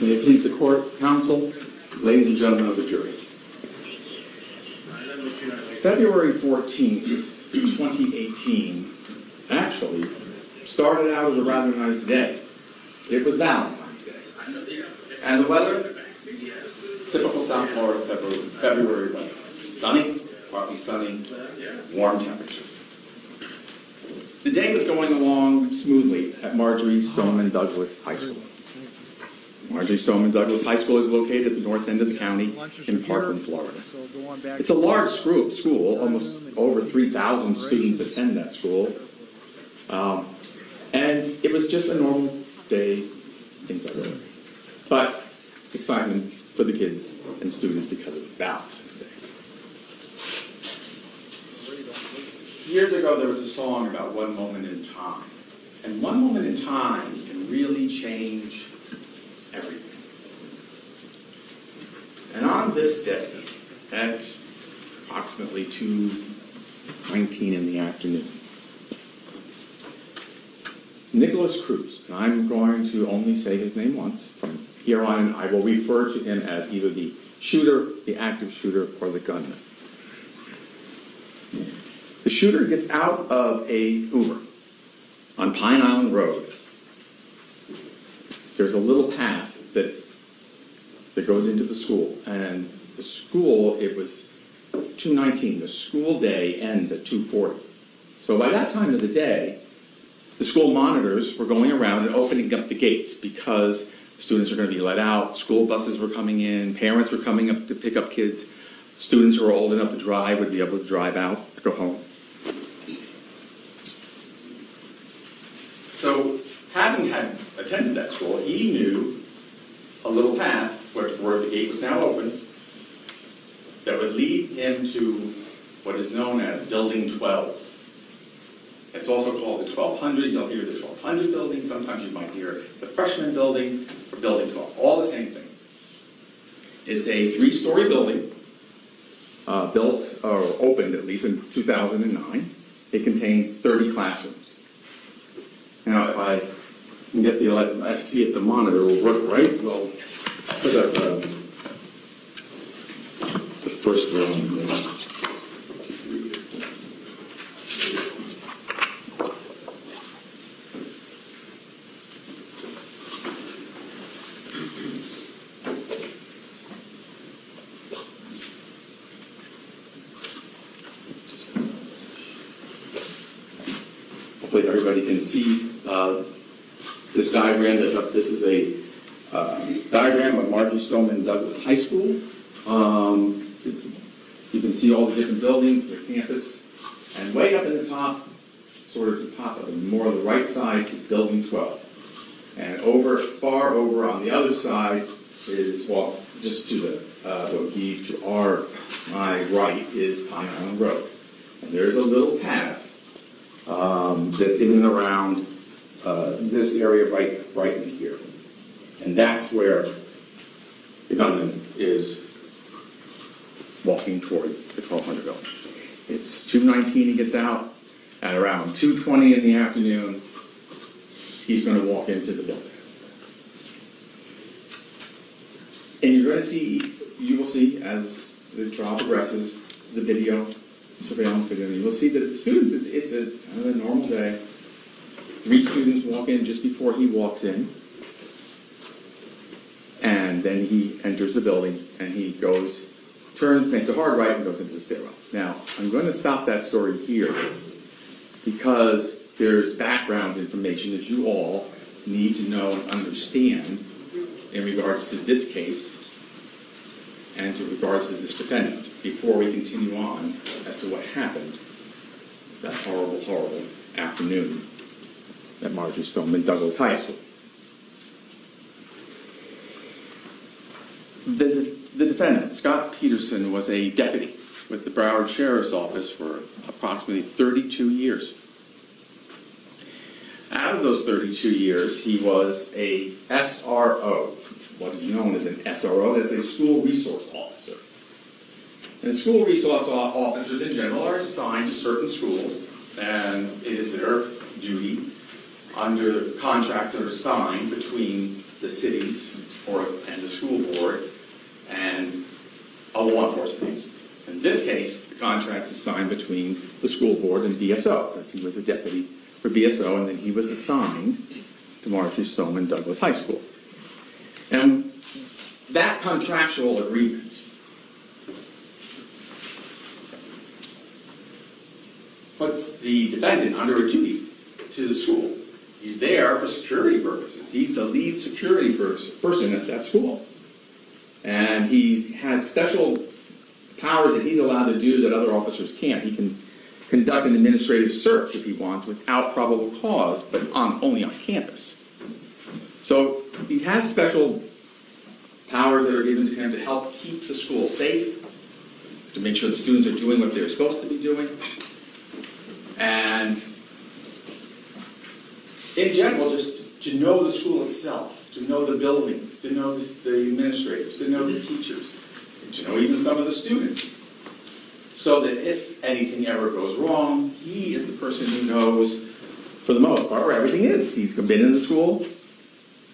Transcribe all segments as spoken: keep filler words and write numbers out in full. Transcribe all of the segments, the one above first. May it please the court, counsel, ladies and gentlemen of the jury. February fourteenth, twenty eighteen, actually started out as a rather nice day. It was Valentine's Day. And the weather? Typical South Florida February, February weather. Sunny, partly sunny, warm temperatures. The day was going along smoothly at Marjory Stoneman Douglas High School. Marjory Stoneman Douglas High School is located at the north end of the county in Parkland, Florida. It's a large school, almost over three thousand students attend that school. Um, and it was just a normal day in February. But excitement for the kids and students because it was Valentine's Day. Years ago, there was a song about one moment in time. And one moment in time can really change everything. And on this day, at approximately two nineteen in the afternoon, Nikolas Cruz, and I'm going to only say his name once, from here on I will refer to him as either the shooter, the active shooter, or the gunman. The shooter gets out of a Uber on Pine Island Road. There's a little path that, that goes into the school, and the school, it was two nineteen, the school day ends at two forty. So by that time of the day, the school monitors were going around and opening up the gates because students are going to be let out, school buses were coming in, parents were coming up to pick up kids, students who were old enough to drive would be able to drive out, go home. So having had attended that school, he knew a little path where the gate was now open, that would lead him to what is known as Building twelve. It's also called the twelve hundred. You'll hear the twelve hundred building. Sometimes you might hear the freshman building or Building twelve. All the same thing. It's a three-story building, uh, built or opened at least in two thousand nine. It contains thirty classrooms. Now, if I can get the, I see at the monitor, we'll right, well, put up, uh, first round. Hopefully everybody can see uh, this diagram that's up. This is a uh, diagram of Marjory Stoneman Douglas High School. Um, It's, you can see all the different buildings, the campus, and way up in the top, sort of the top of the more on the right side is Building twelve, and over far over on the other side is well, just to the uh, what we to our my right is Pine Island Road, and there's a little path um, that's in and around uh, this area right right in here, and that's where the gunman is walking toward the twelve hundred building. It's two nineteen, he gets out. At around two twenty in the afternoon, he's going to walk into the building. And you're going to see, you will see as the trial progresses, the video, surveillance video, you will see that the students, it's, it's a kind of a normal day. Three students walk in just before he walks in. And then he enters the building and he goes, turns, makes a hard right, and goes into the stairwell. Now, I'm going to stop that story here because there's background information that you all need to know and understand in regards to this case and in regards to this defendant before we continue on as to what happened that horrible, horrible afternoon at Marjory Stoneman Douglas High School. The The defendant, Scot Peterson, was a deputy with the Broward Sheriff's Office for approximately thirty-two years. Out of those thirty-two years, he was a S R O, what is known as an S R O, that's a school resource officer. And school resource officers in general are assigned to certain schools, and it is their duty under contracts that are signed between the cities or, and the school board and a law enforcement agency. In this case, the contract is signed between the school board and B S O, because he was a deputy for B S O, and then he was assigned to Marjory Stoneman Douglas High School. And that contractual agreement puts the defendant under a duty to the school. He's there for security purposes. He's the lead security person at that school. And he has special powers that he's allowed to do that other officers can't. He can conduct an administrative search if he wants without probable cause, but on, only on campus. So he has special powers that are given to him to help keep the school safe, to make sure the students are doing what they're supposed to be doing. And in general, just to know the school itself, to know the buildings, to know the administrators, to know the teachers, and to know even some of the students. So that if anything ever goes wrong, he is the person who knows, for the most part, where everything is. He's been in the school,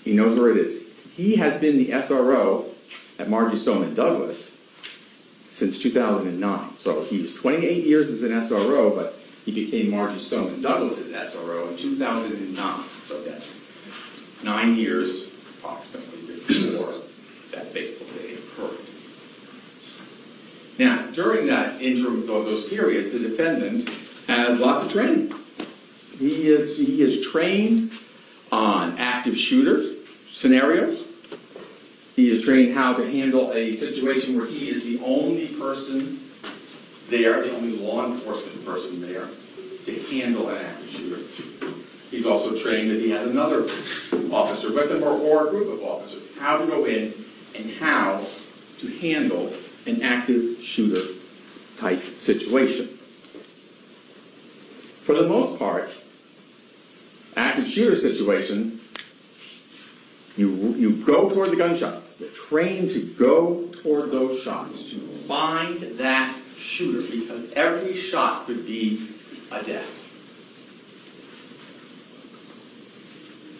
he knows where it is. He has been the S R O at Marjory Stoneman Douglas since two thousand nine. So he was twenty-eight years as an S R O, but he became Marjory Stoneman Douglas' S R O in two thousand nine. So that's nine years approximately before that fateful day occurred. Now, during that interim, those periods, the defendant has lots of training. He is, he is trained on active shooter scenarios. He is trained how to handle a situation where he is the only person there, the only law enforcement person there, to handle an active shooter. He's also trained that he has another officer with him, or, or a group of officers, how to go in and how to handle an active shooter type situation. For the most part, active shooter situation, you, you go toward the gunshots. You're trained to go toward those shots, to find that shooter, because every shot could be a death.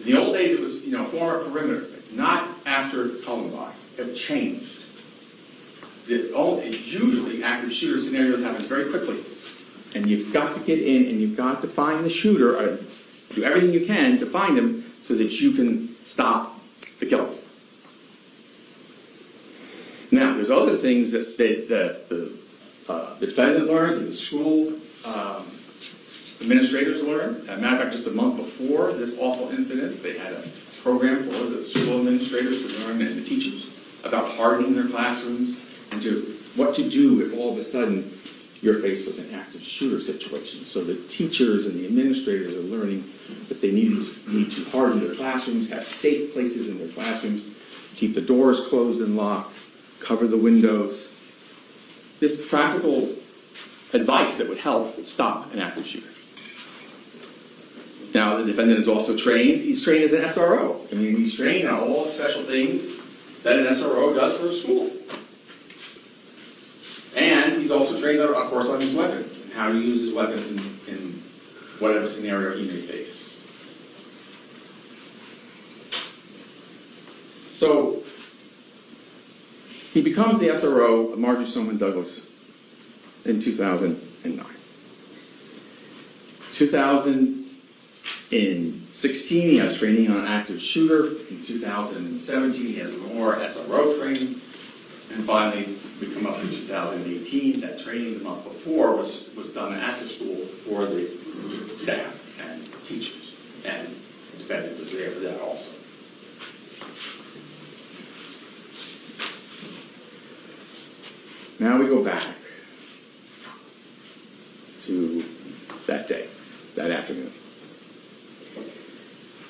In the old days, it was, you know, former perimeter, not after Columbine. It changed. The only, usually active shooter scenarios happen very quickly. And you've got to get in and you've got to find the shooter, or do everything you can to find him so that you can stop the killer. Now, there's other things that they, that the Uh, the defendant learns, and the school um, administrators learn. As a matter of fact, just a month before this awful incident, they had a program for the school administrators to learn, and the teachers, about hardening their classrooms and to what to do if all of a sudden you're faced with an active shooter situation. So the teachers and the administrators are learning that they need to, need to harden their classrooms, have safe places in their classrooms, keep the doors closed and locked, cover the windows. This practical advice that would help stop an active shooter. Now, the defendant is also trained. He's trained as an S R O. I mean, he's trained on all the special things that an S R O does for a school. And he's also trained, of course, on his weapon, and how to use his weapons in, in whatever scenario he may face. So, he becomes the S R O of Marjory Stoneman Douglas in two thousand nine. two thousand sixteen, he has training on active shooter. In two thousand seventeen, he has more S R O training. And finally, we come up to two thousand eighteen. That training the month before was, was done at the school for the staff and teachers. And the defendant was there for that also. Now we go back to that day, that afternoon.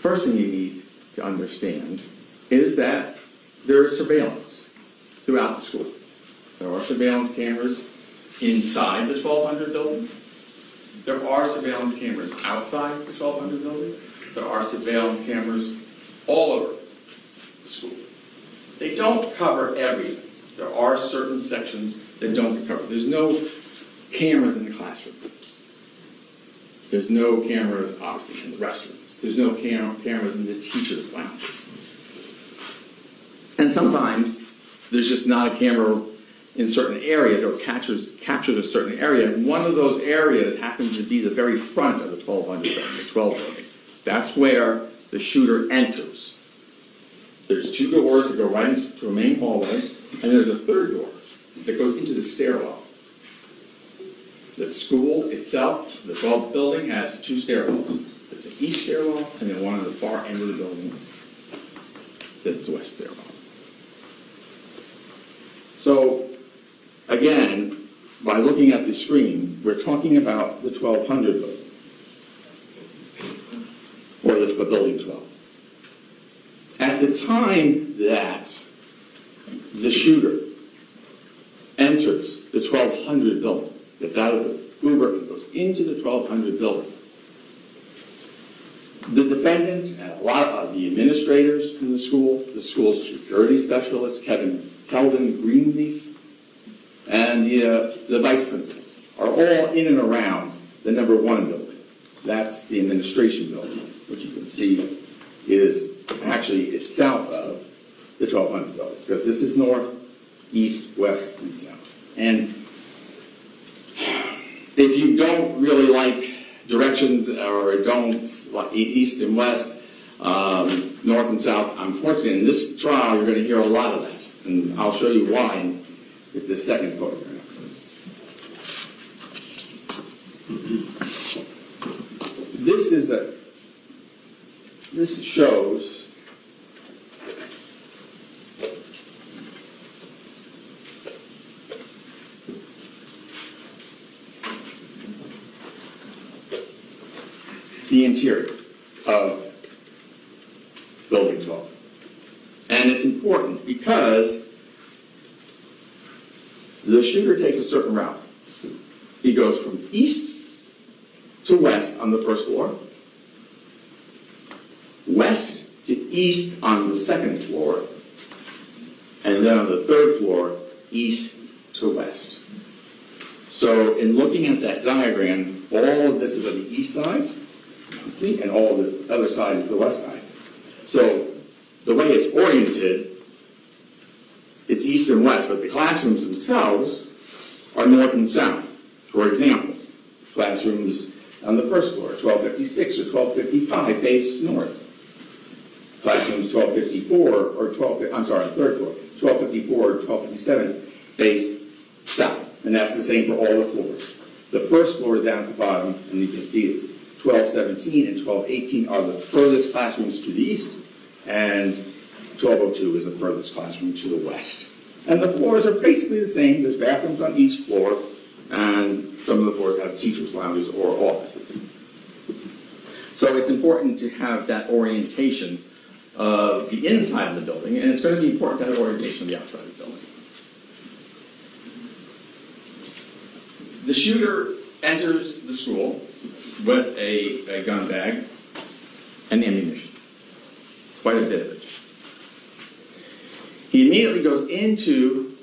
First thing you need to understand is that there is surveillance throughout the school. There are surveillance cameras inside the twelve hundred building. There are surveillance cameras outside the twelve hundred building. There are surveillance cameras all over the school. They don't cover everything. There are certain sections that don't get covered. There's no cameras in the classroom. There's no cameras, obviously, in the restrooms. There's no cam cameras in the teachers' lounges. And sometimes there's just not a camera in certain areas or captures, captures a certain area. And one of those areas happens to be the very front of the twelve hundred building, the twelve building. That's where the shooter enters. There's two doors that go right into a main hallway, and there's a third door that goes into the stairwell. The school itself, the twelfth building, has two stairwells. There's an east stairwell and then one at the far end of the building that's the west stairwell. So, again, by looking at the screen, we're talking about the twelve hundred building, or the building twelve. At the time that the shooter enters the twelve hundred building, that's out of the Uber and goes into the twelve hundred building, the defendant and a lot of the administrators in the school, the school's security specialist, Kevin Keldon Greenleaf, and the, uh, the vice principals are all in and around the number one building. That's the administration building, which you can see is actually it's south of the twelve hundred building, because this is north, east, west, and south. And if you don't really like directions or don't like east and west, um, north and south, unfortunately, in this trial, you're going to hear a lot of that. And I'll show you why with this second photograph. This is a, this shows the interior of Building twelve. And it's important because the shooter takes a certain route. He goes from east to west on the first floor, west to east on the second floor, and then on the third floor, east to west. So in looking at that diagram, all of this is on the east side, and all the other side is the west side. So the way it's oriented, it's east and west, but the classrooms themselves are north and south. For example, classrooms on the first floor, twelve fifty-six or twelve fifty-five, face north. Classrooms twelve fifty-four or twelve, I'm sorry, third floor, twelve fifty-four or twelve fifty-seven, face south. And that's the same for all the floors. The first floor is down at the bottom, and you can see it's twelve seventeen and twelve eighteen are the furthest classrooms to the east, and twelve oh two is the furthest classroom to the west. And the floors are basically the same. There's bathrooms on each floor, and some of the floors have teachers' lounges or offices. So it's important to have that orientation of the inside of the building, and it's going to be important to have orientation of the outside of the building. The shooter enters the school with a, a gun bag and ammunition, quite a bit of it. He immediately goes into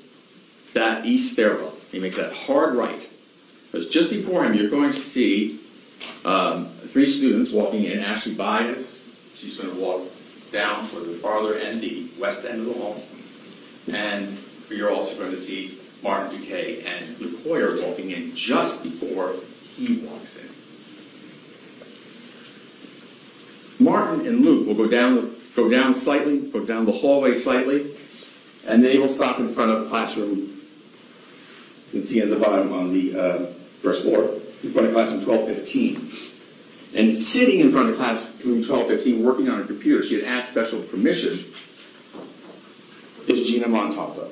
that east stairwell. He makes that hard right, because just before him you're going to see um, three students walking in. Ashley Byers, she's going to walk down for the farther end, the west end of the hall, and you're also going to see Martin Duque and Luke Hoyer walking in just before he walks in. Martin and Luke will go down, the, go down slightly, go down the hallway slightly, and they will stop in front of classroom. You can see at the bottom on the uh, first floor, in front of classroom twelve fifteen. And sitting in front of classroom twelve fifteen, working on her computer, she had asked special permission, is Gina Montalto.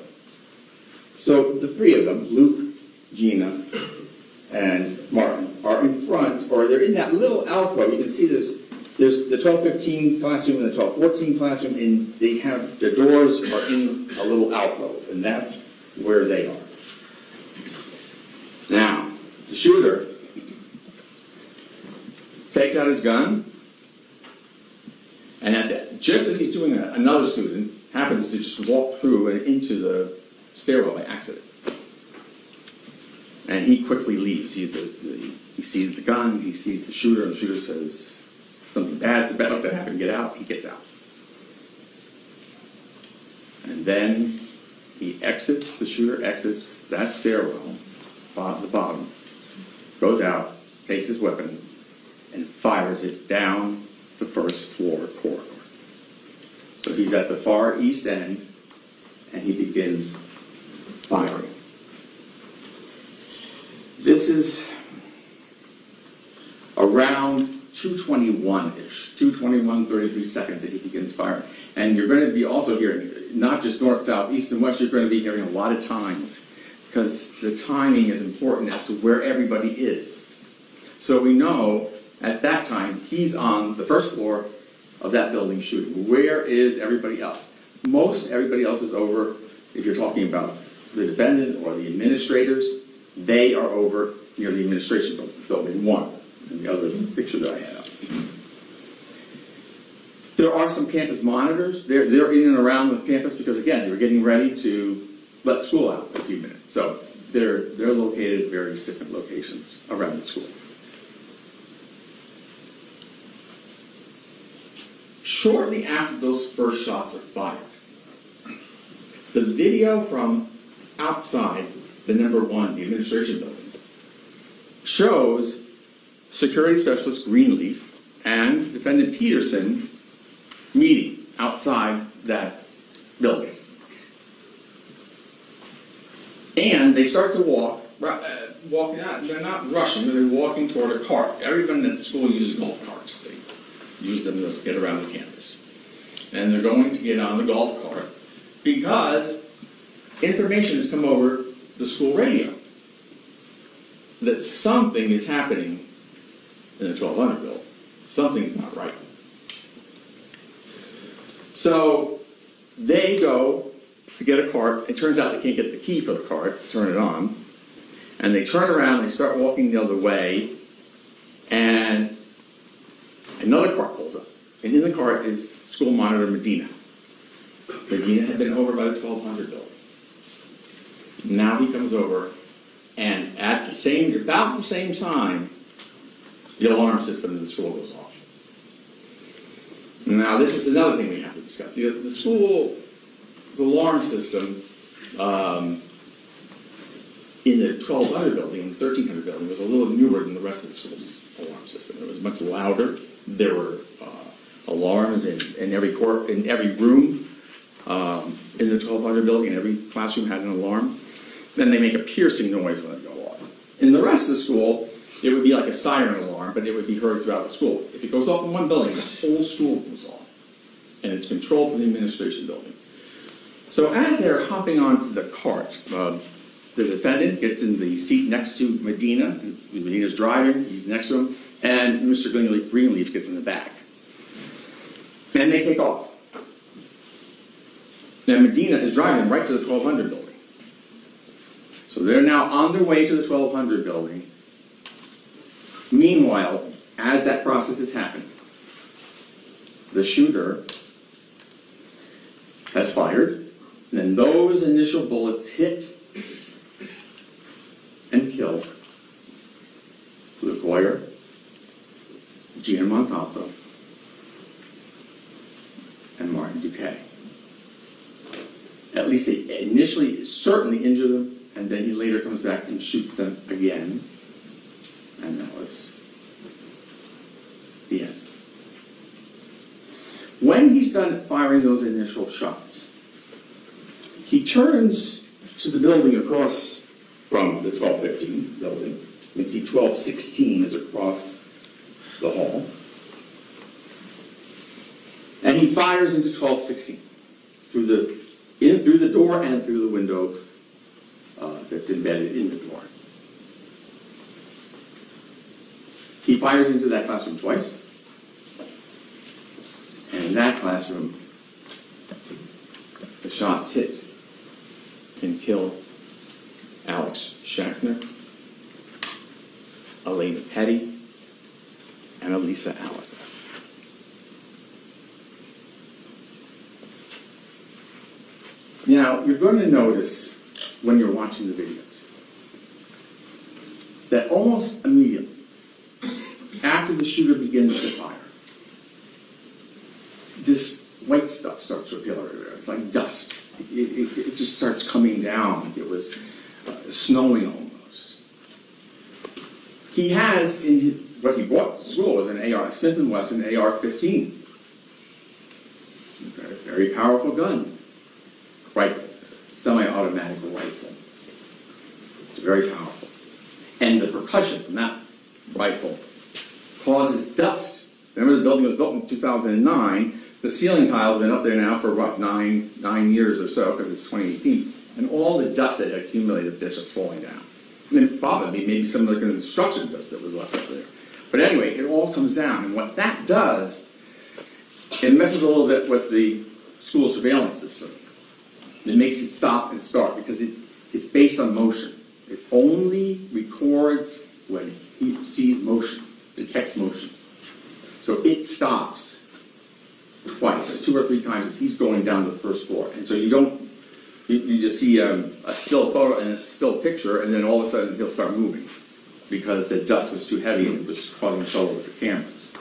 So the three of them, Luke, Gina, and Martin, are in front, or they're in that little alcove. You can see there's There's the twelve fifteen classroom and the twelve fourteen classroom, and they have, the doors are in a little alcove, and that's where they are. Now, the shooter takes out his gun, and at that, just as he's doing that, another student happens to just walk through and into the stairwell by accident. And he quickly leaves. He, the, the, he sees the gun, he sees the shooter, and the shooter says, something bad's about to happen, get out. He gets out. And And then he exits, the shooter exits that stairwell, the bottom, goes out, takes his weapon, and fires it down the first floor corridor. So he's at the far east end, and he begins firing. This is around two twenty-one-ish, two twenty-one, thirty-three seconds that he begins firing. And you're going to be also hearing, not just north, south, east, and west, you're going to be hearing a lot of times, because the timing is important as to where everybody is. So we know at that time he's on the first floor of that building shooting. Where is everybody else? Most everybody else is over, if you're talking about the defendant or the administrators, they are over near the administration building, building one, and the other picture that I had up. There are some campus monitors. They're, they're in and around the campus because, again, they were getting ready to let school out in a few minutes. So they're, they're located at various different locations around the school. Shortly after those first shots are fired, the video from outside the number one, the administration building, shows security specialist Greenleaf and defendant Peterson meeting outside that building. And they start to walk, uh, walking out. They're not rushing, but they're walking toward a cart. Everyone at the school uses golf carts. They use them to get around the campus. And they're going to get on the golf cart because information has come over the school radio that something is happening in the twelve hundred bill. Something's not right. So they go to get a cart. It turns out they can't get the key for the cart to turn it on. And they turn around, they start walking the other way, and another cart pulls up. And in the cart is school monitor Medina. Medina had been over by the twelve hundred bill. Now he comes over, and at the same, about the same time, the alarm system in the school goes off. Now, this is another thing we have to discuss. The, the school, the alarm system um, in the twelve hundred building, in the thirteen hundred building, was a little newer than the rest of the school's alarm system. It was much louder. There were uh, alarms in, in every court, in every room um, in the twelve hundred building, and every classroom had an alarm. Then they make a piercing noise when they go off. In the rest of the school, it would be like a siren alarm, but it would be heard throughout the school. If it goes off in one building, the whole school goes off. And it's controlled from the administration building. So as they're hopping onto the cart, uh, the defendant gets in the seat next to Medina. Medina's driving, he's next to him, and Mister Greenleaf, Greenleaf gets in the back. And they take off. Now Medina is driving right to the twelve hundred building. So they're now on their way to the twelve hundred building. Meanwhile, as that process is happening, the shooter has fired, and then those initial bullets hit and kill Luke Hoyer, Gina Montalto, and Martin Duque. At least they initially certainly injure them, and then he later comes back and shoots them again. And that was the end. When he's done firing those initial shots, he turns to the building across from the twelve fifteen building. You can see twelve sixteen is across the hall. And he fires into twelve sixteen through the, in, through the door and through the window uh, that's embedded in the door. He fires into that classroom twice, and in that classroom, the shots hit and kill Alex Schachter, Alaina Petty, and Elisa Allen. Now, you're going to notice when you're watching the videos that almost immediately, after the shooter begins to fire, this white stuff starts to appear everywhere. It's like dust. it, it, it just starts coming down. It was uh, snowing almost. He has in his, what he brought to school was an A R, Smith and Wesson A R fifteen. Very, very powerful gun. Right, semi-automatic rifle. It's very powerful. And the percussion from that rifle causes dust. Remember, the building was built in two thousand nine. The ceiling tiles have been up there now for about nine, nine years or so, because it's twenty eighteen. And all the dust that had accumulated there is falling down. And then probably maybe some of the construction dust that was left up there. But anyway, it all comes down. And what that does, it messes a little bit with the school surveillance system. It makes it stop and start, because it, it's based on motion. It only records when it sees motion, detects motion. So it stops twice, two or three times as he's going down to the first floor. And so you don't, you, you just see um, a still photo and a still picture, and then all of a sudden he'll start moving because the dust was too heavy and it was causing trouble with the cameras.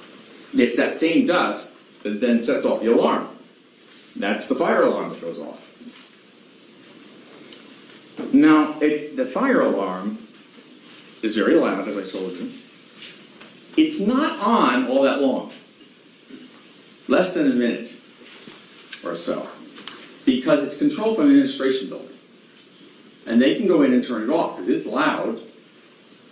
It's that same dust that then sets off the alarm. That's the fire alarm that goes off. Now, it, the fire alarm is very loud, as I told you. It's not on all that long, less than a minute or so, because it's controlled from an administration building. And they can go in and turn it off, because it's loud.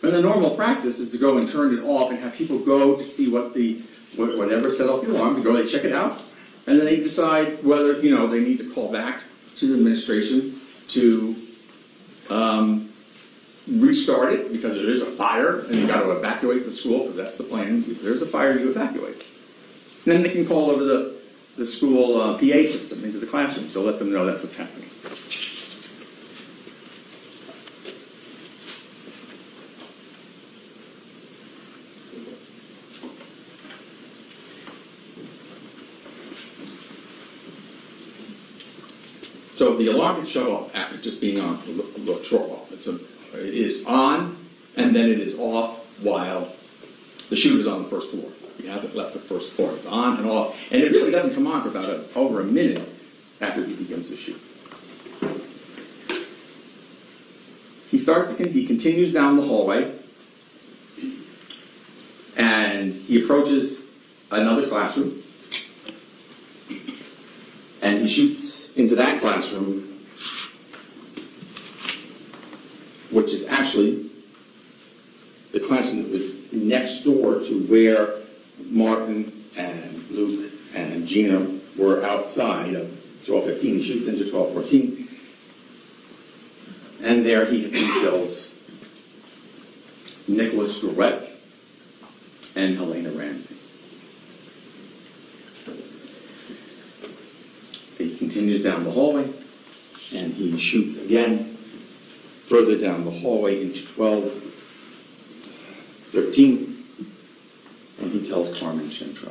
And the normal practice is to go and turn it off and have people go to see what the, whatever set off the alarm, to go, they check it out, and then they decide whether, you know, they need to call back to the administration to um, restart it, because there is a fire and you've got to evacuate the school, because that's the plan. If there's a fire, you evacuate. And then they can call over the, the school uh, P A system into the classroom, so let them know that's what's happening. So the alarm can shut off after just being on a short while. It's a, it is on, and then it is off while the shooter's on the first floor. He hasn't left the first floor. It's on and off. And it really doesn't come on for about a, over a minute after he begins to shoot. He starts, he continues down the hallway, and he approaches another classroom, and he shoots into that classroom, which is actually the classroom that was next door to where Martin and Luke and Gina were outside of twelve fifteen. He shoots into twelve fourteen, and there he kills Nikolas Cruz and Helena Ramsey. He continues down the hallway, and he shoots again further down the hallway into twelve thirteen. And he tells Carmen Chentra.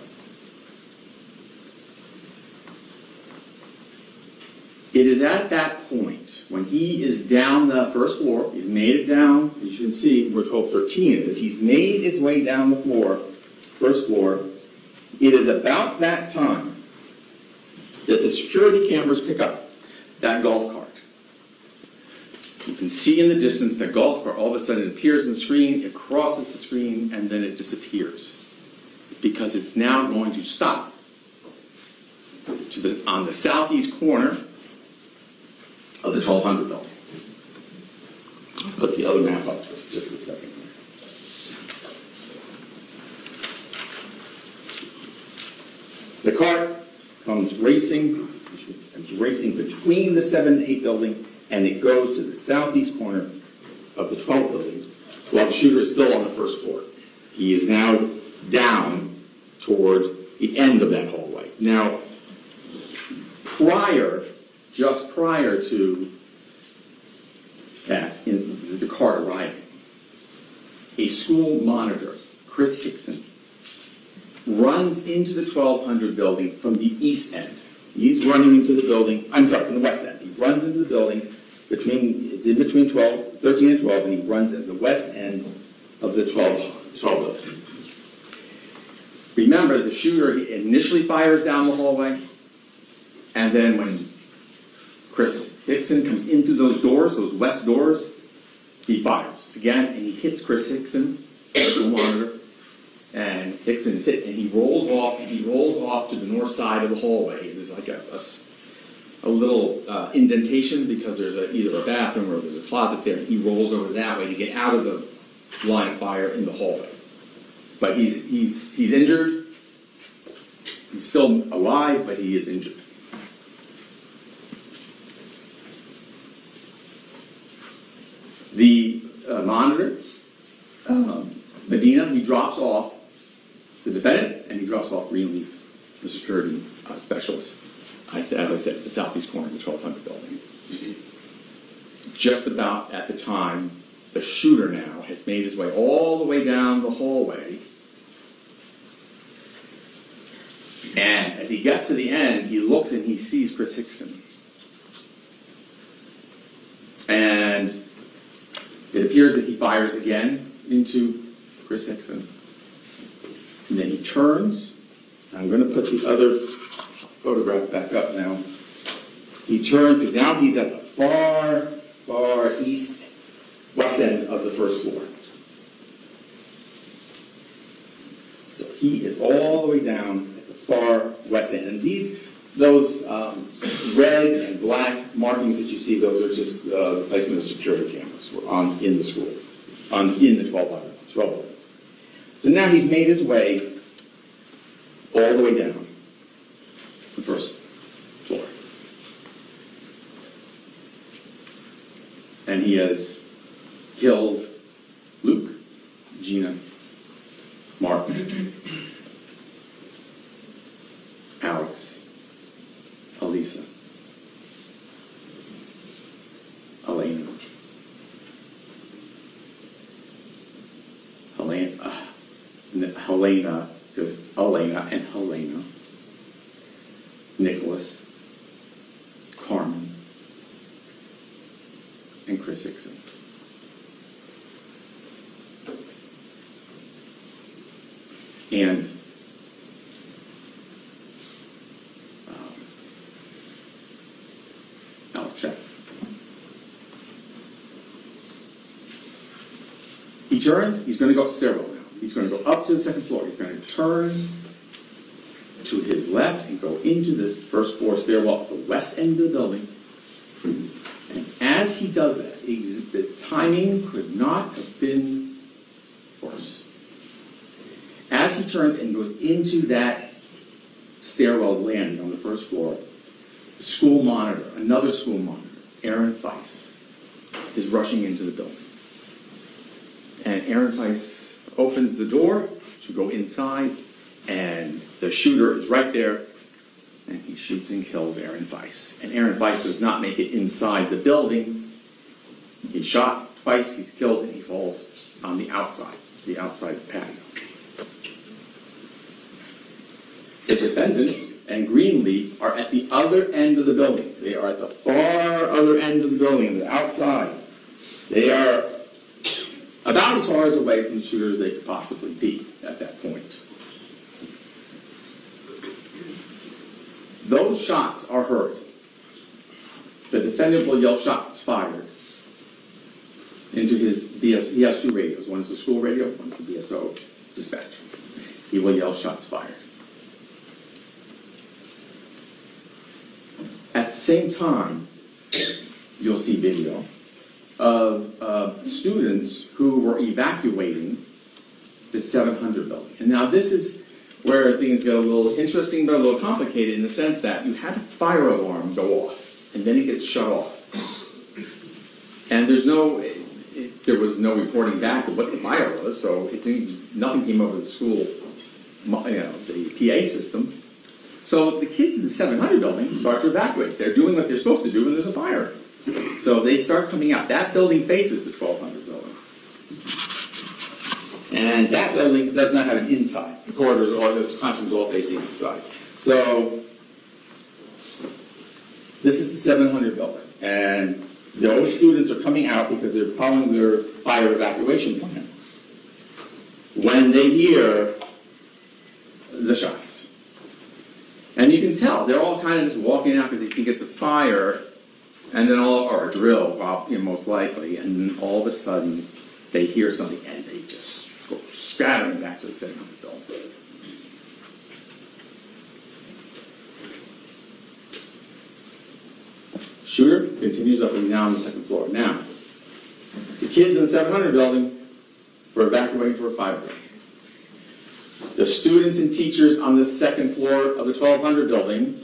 It is at that point, when he is down the first floor, he's made it down, as you can see where twelve thirteen is, he's made his way down the floor, first floor. It is about that time that the security cameras pick up that golf cart. You can see in the distance the golf cart, all of a sudden it appears on the screen, it crosses the screen, and then it disappears, because it's now going to stop to the, on the southeast corner of the twelve hundred building. I'll put the other map up just, just a second. The cart comes racing, it's racing between the seven and eight building, and it goes to the southeast corner of the twelve building, while the shooter is still on the first floor. He is now down toward the end of that hallway. Now, prior, just prior to that, in the car arriving, a school monitor, Chris Hixon, runs into the twelve hundred building from the east end. He's running into the building, I'm sorry, from the west end. He runs into the building, between, it's in between twelve, thirteen and twelve, and he runs at the west end of the twelve, twelve building. Remember, the shooter initially fires down the hallway, and then when Chris Hixon comes in through those doors, those west doors. He fires again, and he hits Chris Hixon, the monitor, and Hixon is hit, and he rolls off, and he rolls off to the north side of the hallway. There's like a, a, a little uh, indentation because there's a, either a bathroom or there's a closet there, and he rolls over that way to get out of the line of fire in the hallway. But he's, he's, he's injured. He's still alive, but he is injured. The uh, monitor, um, Medina, he drops off the defendant, and he drops off Greenleaf, the security uh, specialist, as I said, at the southeast corner of the twelve hundred building. Just about at the time, the shooter now has made his way all the way down the hallway. And as he gets to the end, he looks and he sees Chris Hixon. And it appears that he fires again into Chris Hixon. And then he turns. I'm going to put the other photograph back up now. He turns, because now he's at the far, far east, west end of the first floor. So he is all the way down at the far west end. And these, those um, red and black markings that you see, those are just uh, the placement of security cameras were on in the school, on in the twelve hundred. So now he's made his way all the way down the first floor. And he has killed Luke, Gina, Martin, Alex, Elisa, Alaina, Helena, uh, Helena, there's Alaina and Helena, Nicholas, Carmen, and Chris Hixon. And um, Alex Schachter. He turns, he's going to go up the stairwell now. He's going to go up to the second floor. He's going to turn to his left and go into the first floor stairwell at the west end of the building. And as he does that, the timing could not have been worse. As he turns and goes into that stairwell landing on the first floor, the school monitor, another school monitor, Aaron Feis, is rushing into the building. And Aaron Feis opens the door to go inside, and the shooter is right there, and he shoots and kills Aaron Feis. And Aaron Feis does not make it inside the building. He's shot twice, he's killed, and he falls on the outside, the outside patio. The defendant and Greenleaf are at the other end of the building. They are at the far other end of the building, the outside. They are about as far as away from the shooter as they could possibly be at that point. Those shots are heard. The defendant will yell shots fired into his B S O. He has two radios. One is the school radio, one is the B S O dispatch. He will yell shots fired. At the same time, you'll see video of uh, students who were evacuating the seven hundred building. And now this is where things get a little interesting, but a little complicated in the sense that you had a fire alarm go off, and then it gets shut off. And there's no, it, it, there was no reporting back of what the fire was, so it didn't, nothing came over the school, you know, the P A system. So the kids in the seven hundred building start to evacuate. They're doing what they're supposed to do when there's a fire. So they start coming out. That building faces the twelve hundred building. And that building does not have an inside. The corridors or those constants all face the inside. So this is the seven hundred building. And those students are coming out because they're following their fire evacuation plan when they hear the shots. And you can tell, they're all kind of just walking out because they think it's a fire, and then all, or a drill, probably, most likely, and then all of a sudden they hear something and they just go scattering back to the center of the building. Shooter continues up and down the second floor. Now, the kids in the seven hundred building were evacuating to a five building. The students and teachers on the second floor of the twelve hundred building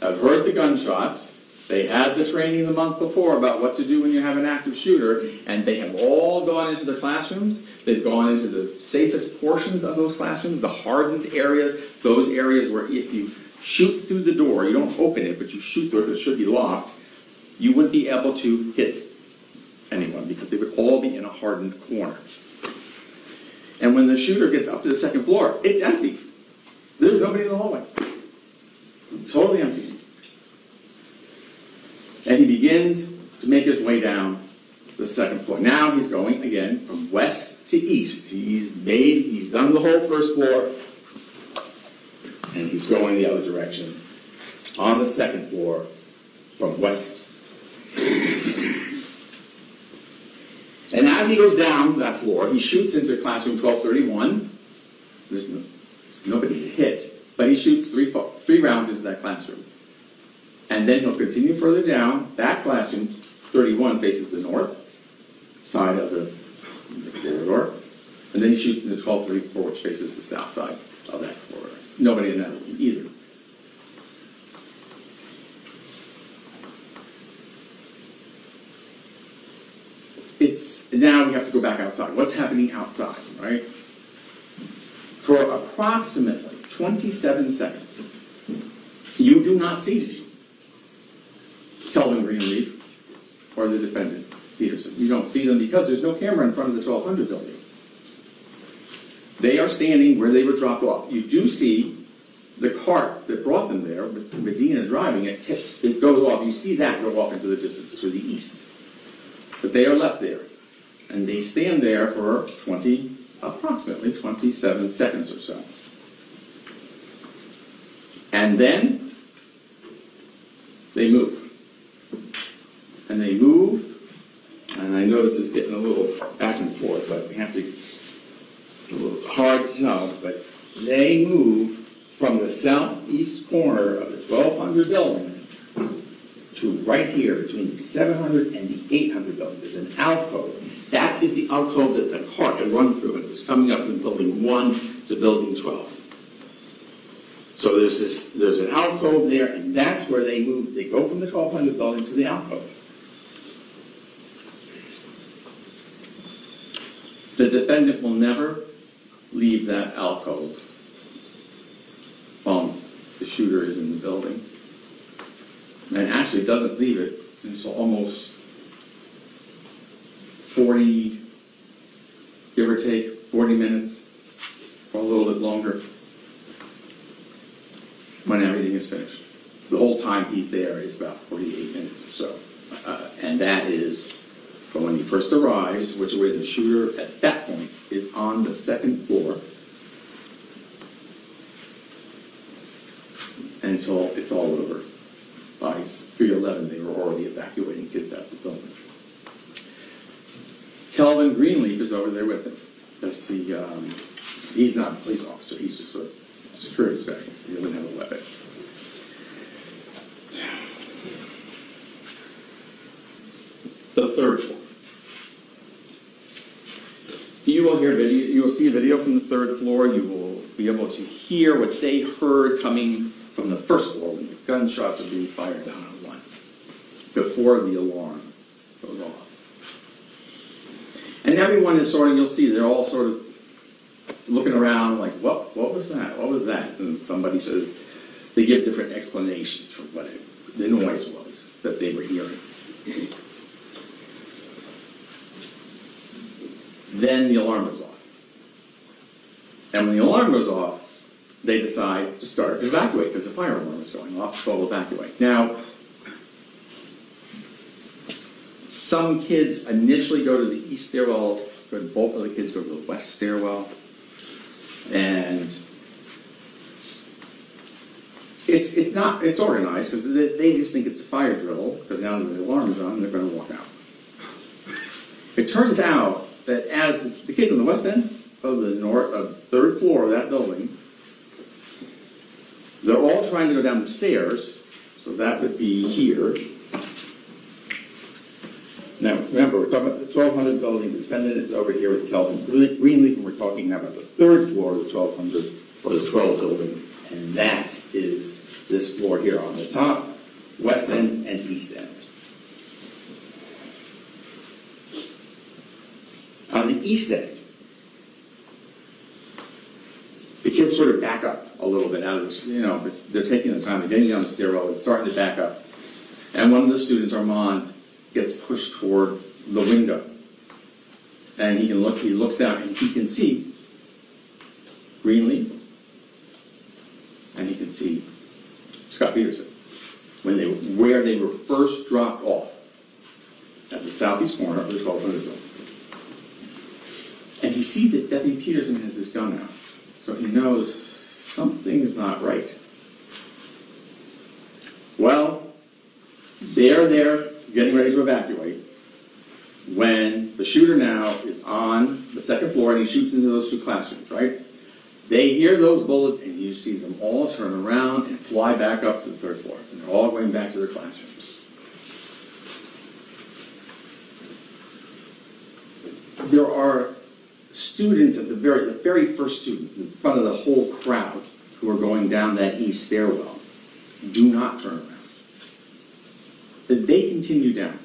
have heard the gunshots. They had the training the month before about what to do when you have an active shooter, and they have all gone into their classrooms. They've gone into the safest portions of those classrooms, the hardened areas, those areas where if you shoot through the door, you don't open it, but you shoot through it, it should be locked, you wouldn't be able to hit anyone because they would all be in a hardened corner. And when the shooter gets up to the second floor, it's empty. There's nobody in the hallway. Totally empty. And he begins to make his way down the second floor. Now he's going, again, from west to east. He's made, he's done the whole first floor, and he's going the other direction on the second floor from west to east. And as he goes down that floor, he shoots into classroom twelve thirty-one. There's, no, there's nobody to hit, but he shoots three, three rounds into that classroom. And then he'll continue further down. That classroom, thirty-one, faces the north side of the, the corridor. And then he shoots into twelve thirty-four, which faces the south side of that corridor. Nobody in that room either. It's, now we have to go back outside. What's happening outside, right? For approximately twenty-seven seconds, you do not see Keldon Greenleaf or the defendant, Peterson. You don't see them because there's no camera in front of the twelve hundred building. They are standing where they were dropped off. You do see the cart that brought them there, with Medina driving it, it goes off. You see that go off into the distance to the east. But they are left there, and they stand there for twenty, approximately twenty-seven seconds or so. And then they move. And they move, and I know this is getting a little back and forth, but we have to, it's a little hard to tell, but they move from the southeast corner of the twelve hundred building to right here, between the seven hundred and the eight hundred building. There's an alcove. That is the alcove that the cart had run through. It was coming up from building one to building twelve. So there's this, there's an alcove there, and that's where they move. They go from the twelve hundred building to the alcove. The defendant will never leave that alcove while the shooter is in the building. And actually doesn't leave it until almost forty, give or take, forty minutes, or a little bit longer, when everything is finished. The whole time he's there is about forty-eight minutes or so. Uh, and that is from when he first arrives, which way the shooter at that point is on the second floor, until it's all over. By three eleven, they were already evacuating kids out of the building. Keldon Greenleaf is over there with him. That's the, um, he's not a police officer. He's just a security specialist. He doesn't have a weapon. The third floor. You will hear video. You will see a video from the third floor. You will be able to hear what they heard coming from the first floor when the gunshots are being fired down on one before the alarm goes off. And everyone is sort of, you'll see, they're all sort of looking around like, what, what was that? What was that? And somebody says, they give different explanations for what it, the noise was that they were hearing. Then the alarm goes off. And when the alarm goes off, they decide to start to evacuate because the fire alarm is going off, so they'll evacuate. Now, some kids initially go to the east stairwell, but both of the kids go to the west stairwell. And It's it's not it's organized because they, they just think it's a fire drill because now the alarm is on and they're going to walk out. It turns out that as the, the kids on the west end of the north of third floor of that building, they're all trying to go down the stairs. So that would be here. Now remember, we're talking about the twelve hundred building. The defendant is over here with Keldon Greenleaf, and we're talking now about the third floor of the twelve hundred or the twelve building. And that is this floor here on the top, west end and east end. On the east end, the kids sort of back up a little bit out of this, you know, they're taking the time, they're getting down the stairwell and starting to back up. And one of the students, Armand, gets pushed toward the window. And he can look, he looks down and he can see Greenleaf. And he can see Scot Peterson when they where they were first dropped off at the southeast corner of the twelve hundred building. And he sees that Deputy Peterson has his gun out, so he knows something is not right. Well, they're there getting ready to evacuate when the shooter now is on the second floor and he shoots into those two classrooms, right? They hear those bullets, and you see them all turn around and fly back up to the third floor. And they're all going back to their classrooms. There are students at the very, the very first students in front of the whole crowd who are going down that east stairwell do not turn around. They continue down.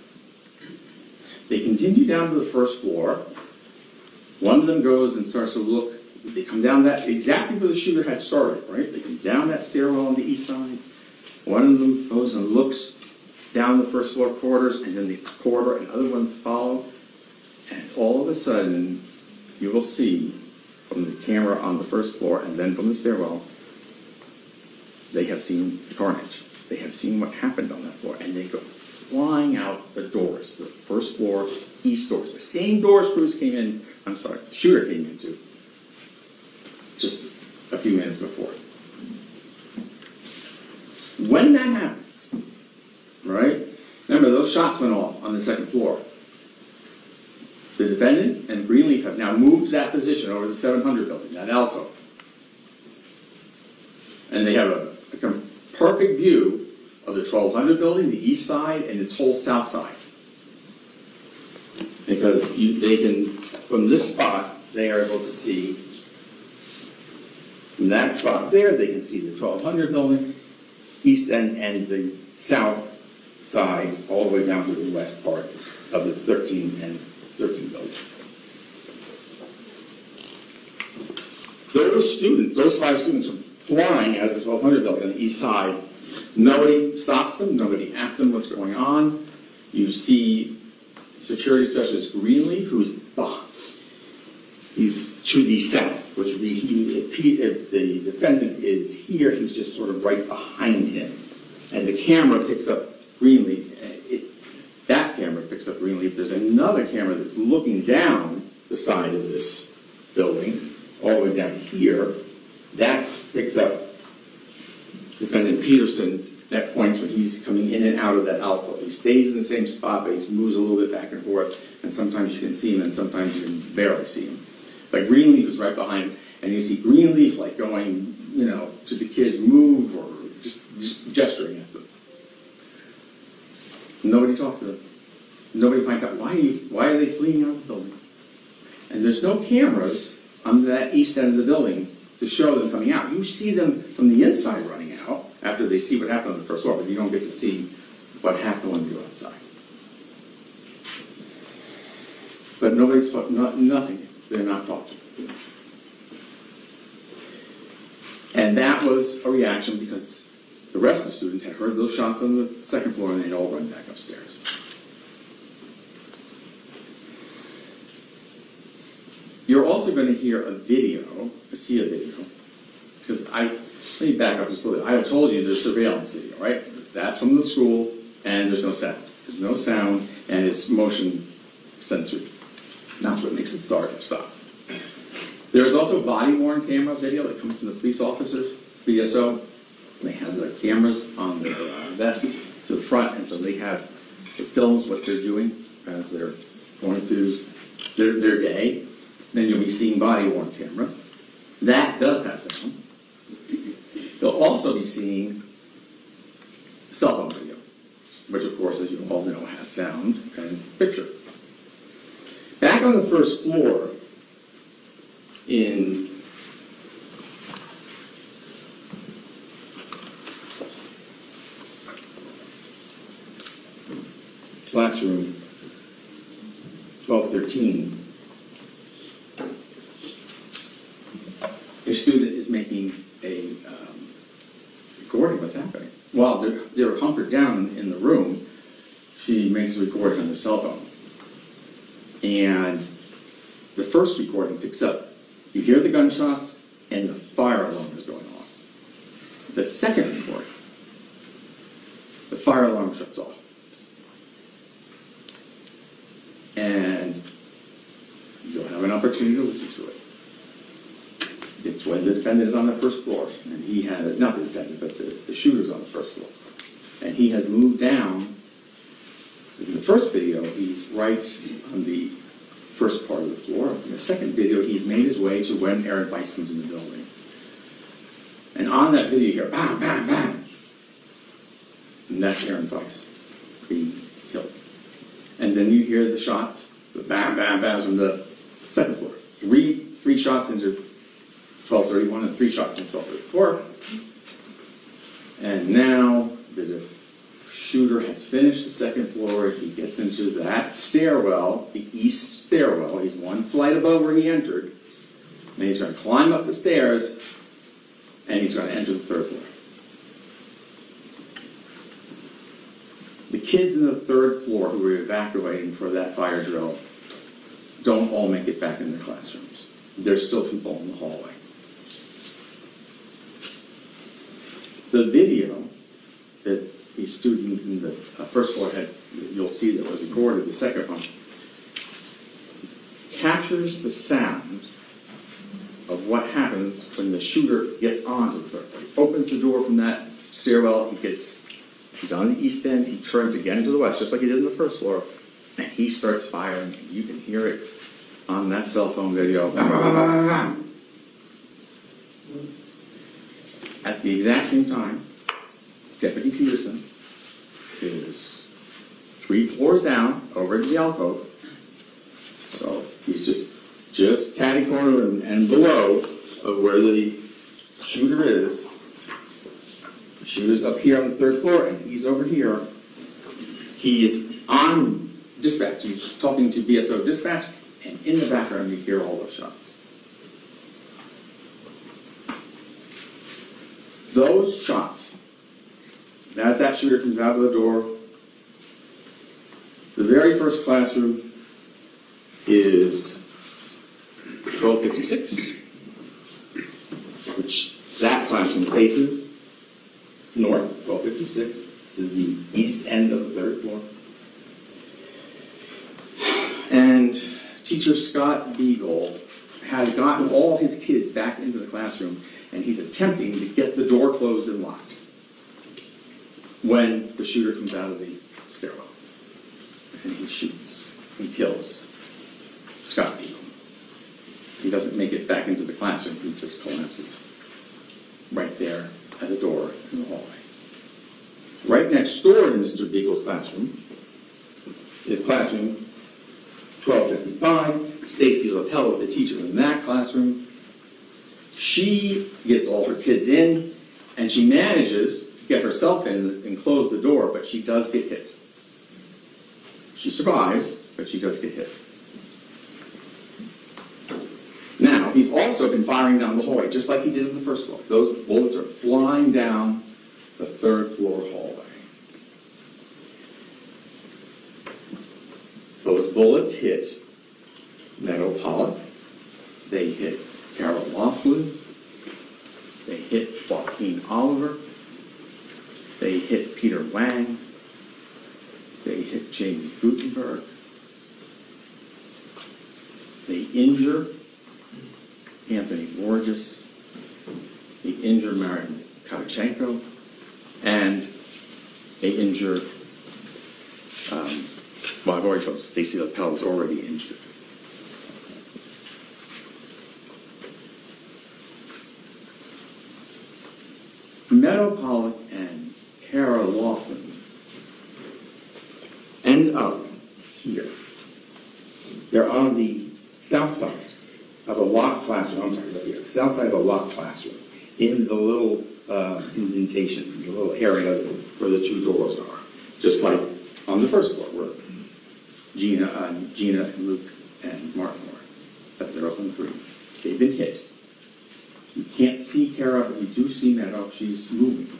They continue down to the first floor. One of them goes and starts to look. They come down that, exactly where the shooter had started, right? They come down that stairwell on the east side. One of them goes and looks down the first floor corridors, and then the corridor and other ones follow. And all of a sudden, you will see from the camera on the first floor and then from the stairwell, they have seen the carnage. They have seen what happened on that floor, and they go flying out the doors, the first floor east doors. The same doors Cruz came in, I'm sorry, the shooter came into just a few minutes before. When that happens, right? Remember, those shots went off on the second floor. The defendant and Greenleaf have now moved that position over the seven hundred building, that alcove. And they have a, a perfect view of the twelve hundred building, the east side, and its whole south side. Because you, they can, from this spot, they are able to see. From that spot there, they can see the twelve hundred building, east end, and the south side, all the way down to the west part of the thirteen and thirteen building. Those students, those five students are flying out of the twelve hundred building on the east side. Nobody stops them. Nobody asks them what's going on. You see security specialist Greenleaf, who's behind. He's to the south, which would be he, if, he, if the defendant is here, he's just sort of right behind him. And the camera picks up Greenleaf. It, that camera picks up Greenleaf. There's another camera that's looking down the side of this building, all the way down here. That picks up defendant Peterson. That points when he's coming in and out of that alcove. He stays in the same spot, but he moves a little bit back and forth. And sometimes you can see him, and sometimes you can barely see him. Like Greenleaf is right behind him, and you see Greenleaf like going, you know, to the kids, move, or just, just gesturing at them. Nobody talks to them. Nobody finds out why are you, why are they fleeing out of the building. And there's no cameras on that east end of the building to show them coming out. You see them from the inside running out after they see what happened on the first floor, but you don't get to see what happened when you go outside. But nobody's not, nothing. They're not talking. And that was a reaction because the rest of the students had heard those shots on the second floor and they'd all run back upstairs. You're also going to hear a video, see a video, because I, let me back up just a little bit. I have told you there's surveillance video, right? That's from the school and there's no sound. There's no sound and it's motion censored. That's what makes it start or stop. There's also body-worn camera video that comes from the police officers, B S O. They have their cameras on their uh, vests to the front, and so they have, it films what they're doing as they're going through their, their day. Then you'll be seeing body-worn camera. That does have sound. You'll also be seeing cell phone video, which of course, as you all know, has sound and picture. Back on the first floor in classroom twelve thirteen, your student is making a um, recording of what's happening. While they're, they're hunkered down in the room, she makes a recording on her cell phone. And the first recording picks up. You hear the gunshots and the fire alarm is going off. The second recording, the fire alarm shuts off. And you'll have an opportunity to listen to it. It's when the defendant is on the first floor, and he has, not the defendant, but the, the shooter's on the first floor. And he has moved down. In the first video, he's right on the first part of the floor. In the second video, he's made his way to when Aaron Feis comes in the building. And on that video, you hear, bam, bam, bam. And that's Aaron Feis being killed. And then you hear the shots, the bam, bam, bam, from the second floor. Three, three shots into twelve thirty-one and three shots in twelve thirty-four. And now the shooter has finished the second floor. He gets into that stairwell, the east stairwell. He's one flight above where he entered. And he's going to climb up the stairs and he's going to enter the third floor. The kids in the third floor who were evacuating for that fire drill don't all make it back in their classrooms. There's still people in the hallway. The video that the student in the first floor had, you'll see that was recorded, the second one, captures the sound of what happens when the shooter gets onto the third floor. He opens the door from that stairwell, he gets, he's on the east end, he turns again to the west, just like he did in the first floor, and he starts firing. You can hear it on that cell phone video. At the exact same time, Deputy Peterson is three floors down, over to the alcove. So he's just just catty corner and, and below of where the shooter is. The shooter's up here on the third floor, and he's over here. He's on dispatch. He's talking to B S O dispatch, and in the background you hear all those shots. Those shots, now as that shooter comes out of the door, the very first classroom is twelve fifty-six, which that classroom faces north, twelve fifty-six. This is the east end of the third floor. And teacher Scott Beagle has gotten all his kids back into the classroom, and he's attempting to get the door closed and locked when the shooter comes out of the stairwell. And he shoots and kills Scott Beagle. He doesn't make it back into the classroom, he just collapses right there at the door in the hallway. Right next door in Mister Beagle's classroom is classroom twelve fifty-five. Stacey Lippel is the teacher in that classroom. She gets all her kids in, and she manages to get herself in and close the door, but she does get hit. She survives, but she does get hit. Now, he's also been firing down the hallway, just like he did in the first floor. Those bullets are flying down the third floor hallway. Those bullets hit Meadow Pollack. They hit Carol Laughlin, they hit Joaquin Oliver, they hit Peter Wang, they hit Jaime Guttenberg, they injure Anthony Borges, they injure Marian Kabachenko, and they injure, um, well, I've already told you, Stacey Lippel was already injured. Meadow Pollack and Carol Laughlin end up here. They're on the south side of a locked classroom. I'm sorry, right here. South side of a locked classroom in the little uh, indentation, the little area where the two doors are, just like on the first floor where Gina, uh, Gina and Luke and Martin were. They're up on the room. They've been kissed. You can't see Kara, but you do see Meadow. She's moving.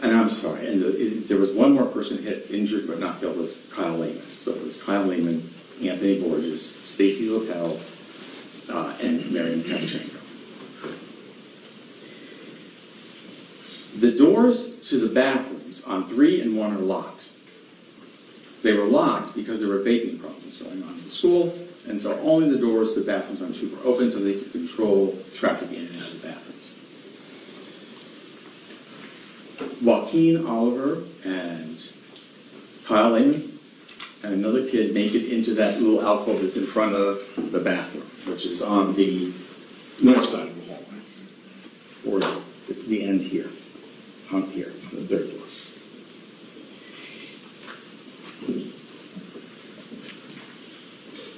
And I'm sorry, and the, it, there was one more person hit, injured but not killed, was Kyle Laman. So it was Kyle Laman, Anthony Borges, Stacey Lippel, uh, and Marian Kabachenko. The doors to the bathrooms on three and one are locked. They were locked because there were vaping problems going on at the school, and so only the doors to the bathrooms on two were open so they could control traffic in and out of the bathrooms. Joaquin Oliver and Kyle Laman and another kid make it into that little alcove that's in front of the bathroom, which is on the north side of the hallway, or the end here, on here, on the third floor.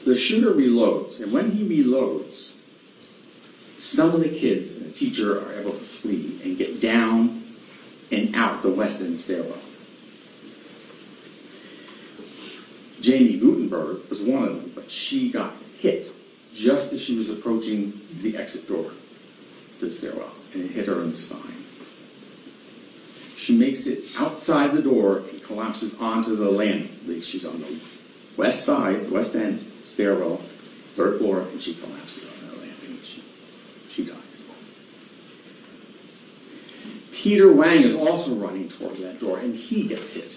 The shooter reloads, and when he reloads, some of the kids and the teacher are able to flee and get down and out the west end stairwell. Jaime Guttenberg was one of them, but she got hit just as she was approaching the exit door to the stairwell, and it hit her in the spine. She makes it outside the door and collapses onto the landing. At least she's on the west side, west end stairwell, third floor, and she collapses on that landing. She, she dies. Peter Wang is also running towards that door, and he gets hit.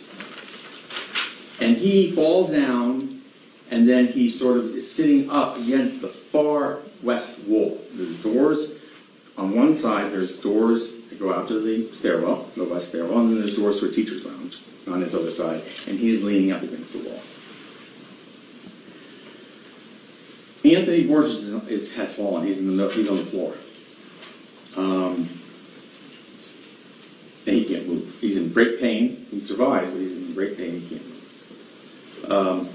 And he falls down, and then he sort of is sitting up against the far west wall. There's doors on one side, there's doors that go out to the stairwell, the west stairwell, and then there's doors to a teacher's lounge on this other side, and he's leaning up against the wall. Anthony Borges is, is, has fallen. He's, in the, he's on the floor. Um, and he can't move. He's in great pain. He survives, but he's in great pain. He can't move. Um,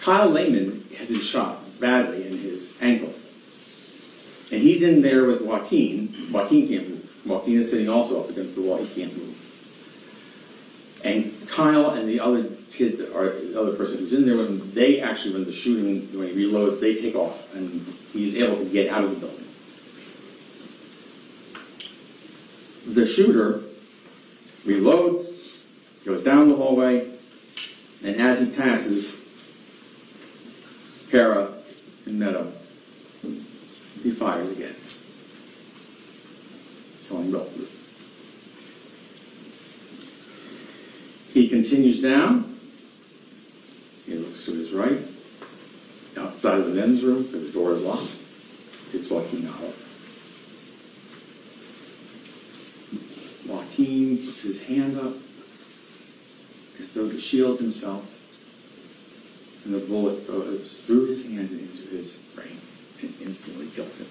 Kyle Laman has been shot badly in his ankle. And he's in there with Joaquin. Joaquin can't move. Joaquin is sitting also up against the wall. He can't move. And Kyle and the other kid, or the other person who's in there with him, they actually, when the shooting, when he reloads, they take off, and he's able to get out of the building. The shooter reloads, goes down the hallway, and as he passes Kara and Meadow, he fires again, killing both of them. He continues down. He looks to his right, outside of the men's room, because the door is locked. It's Joaquin Oliver. Joaquin puts his hand up as though to shield himself, and the bullet goes through his hand and into his brain and instantly kills him.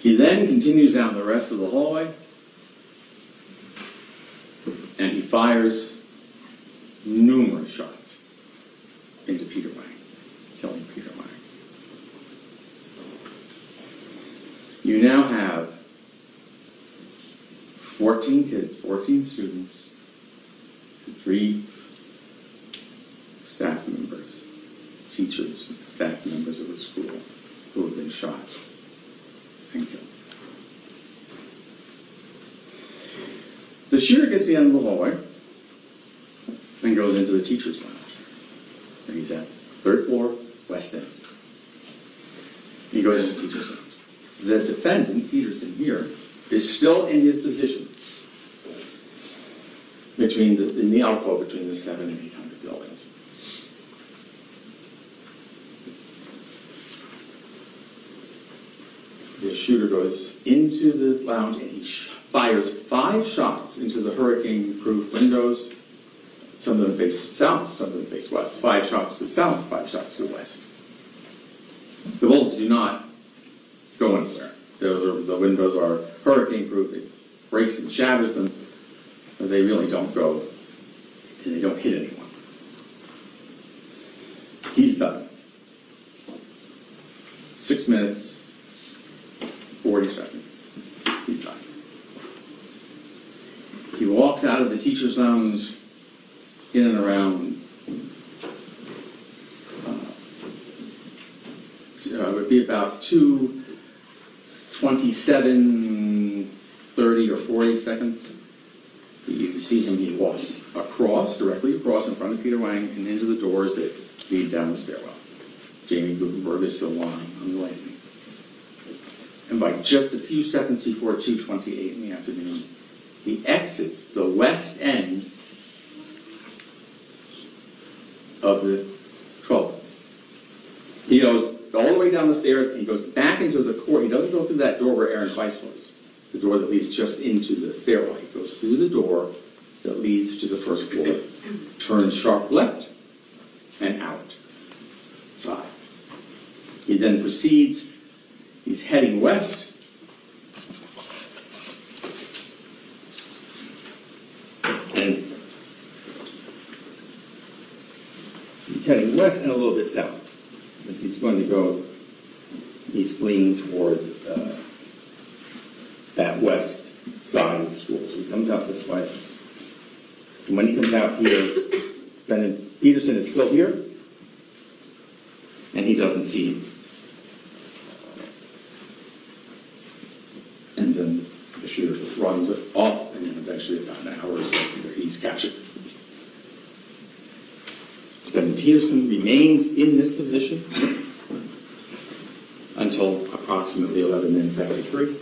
He then continues down the rest of the hallway, and he fires numerous shots into Peter Wang, killing Peter Wang. You now have fourteen kids, fourteen students, and three staff members, teachers and staff members of the school who have been shot and killed. The shooter gets to the end of the hallway and goes into the teacher's lounge. And he's at third floor, west end. He goes into the teacher's lounge. The defendant, Peterson here, is still in his position between the, in the alcove between the seven and eight hundred buildings. shooter goes into the lounge and he fires five shots into the hurricane-proof windows. Some of them face south, some of them face west. Five shots to the south, five shots to the west. The bullets do not go anywhere. Those are, the windows are hurricane-proof. It breaks and shatters them, but they really don't go, and they don't hit anyone. He's done. Six minutes, forty seconds. He's done. He walks out of the teacher's lounge, in and around. Uh, it would be about two twenty-seven, thirty, or forty seconds. You see him. He walks across, directly across, in front of Peter Wang, and into the doors that lead down the stairwell. Jaime Guttenberg is still on, on the landing. And by just a few seconds before two twenty-eight in the afternoon, he exits the west end of the trouble. He goes all the way down the stairs, and he goes back into the court. He doesn't go through that door where Aaron Feis was, the door that leads just into the stairwell. He goes through the door that leads to the first floor, turns sharp left, and out. Side. He then proceeds, he's heading west, and he's heading west and a little bit south, because he's going to go, he's fleeing toward uh, that west side of the school. So he comes out this way, and when he comes out here, Bennett Peterson is still here, and he doesn't see him. And then the shooter runs off, and then eventually, about an hour or so later, he's captured. Then Peterson remains in this position until approximately eleven minutes after three.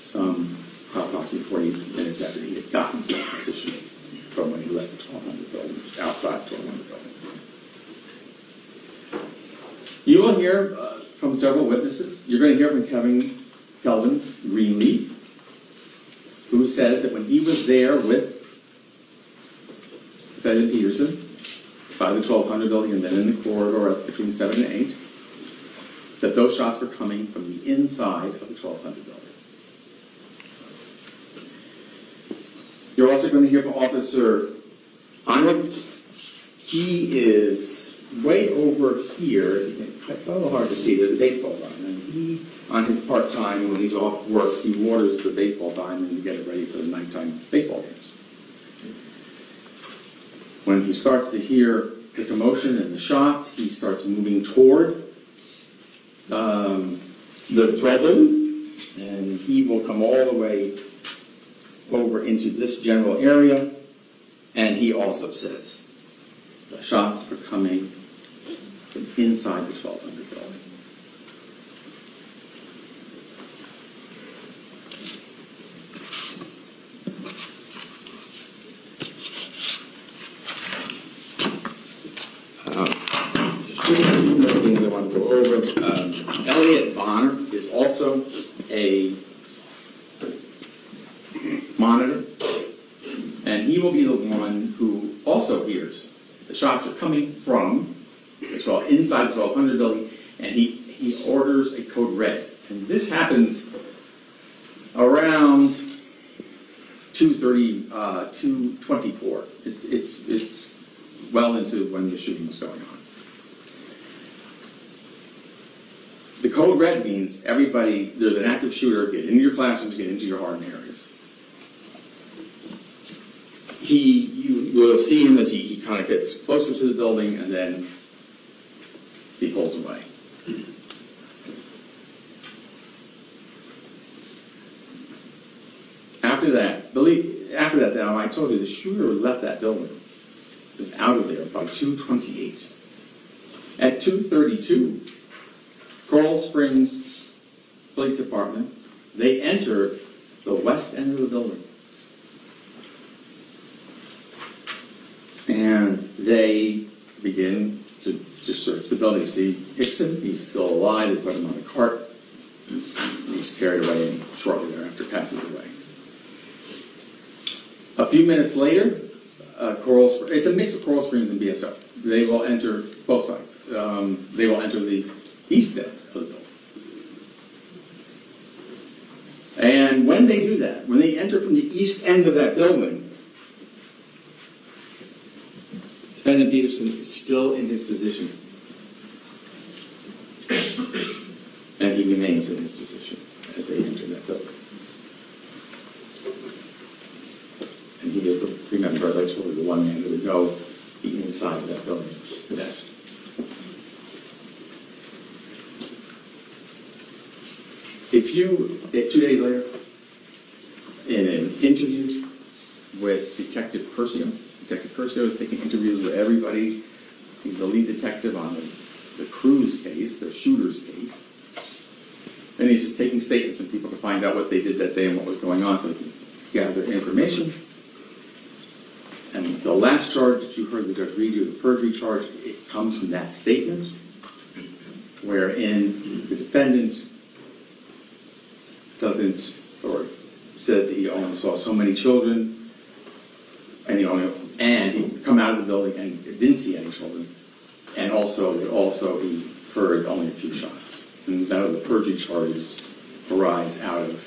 Some approximately forty minutes after he had gotten to that position from when he left the twelve hundred building, outside the twelve hundred building. You will hear uh, from several witnesses. You're going to hear from Kevin Keldon Greenleaf, who says that when he was there with Detective Peterson by the twelve hundred building and then in the corridor between seven and eight, that those shots were coming from the inside of the twelve hundred building. You're also going to hear from Officer Anwar. He is way over here. It's a little hard to see. There's a baseball diamond. And he, on his part time, when he's off work, he waters the baseball diamond to get it ready for the nighttime baseball games. When he starts to hear the commotion and the shots, he starts moving toward um, the trouble, and he will come all the way over into this general area, and he also says the shots were coming from inside the twelve hundred building. Uh, just things I want to go over. Um, Elliot Bonner is also a monitor, and he will be the one who also hears the shots are coming from the twelve, inside the twelve hundred building, and he, he orders a code red. And this happens around two thirty, uh, two twenty-four. It's, it's, it's well into when the shooting was going on. The code red means everybody, there's an active shooter, get into your classrooms, get into your hardened areas. He, you, you will see him as he, he kind of gets closer to the building, and then he pulls away. After that, believe after that, now I told you the shooter left that building, was out of there by two twenty-eight. At two thirty-two, Coral Springs Police Department, they enter the west end of the building. And they begin to to search the building. See Hixon, he's still alive. They put him on a cart. And he's carried away shortly thereafter, passes away. A few minutes later, uh, Coral Springs, it's a mix of Coral Springs and B S O. They will enter both sides. Um, they will enter the east end of the building. And when they do that, when they enter from the east end of that building, Defendant Peterson is still in his position. And he remains in his position as they enter that building. And he is, the, remember, as I told you, the one man that would go the inside of that building. That's If you, two days later, in an interview with Detective Persaud, Detective Persaud is taking interviews with everybody. He's the lead detective on the, the Cruz case, the shooter's case. And he's just taking statements from people to find out what they did that day and what was going on so they can gather information. And the last charge that you heard the judge read you, the perjury charge, it comes from that statement, wherein the defendant doesn't, or says that he only saw so many children, and he only, and he come out of the building and didn't see any children, and also also he heard only a few shots. And none of the perjury charges arise out of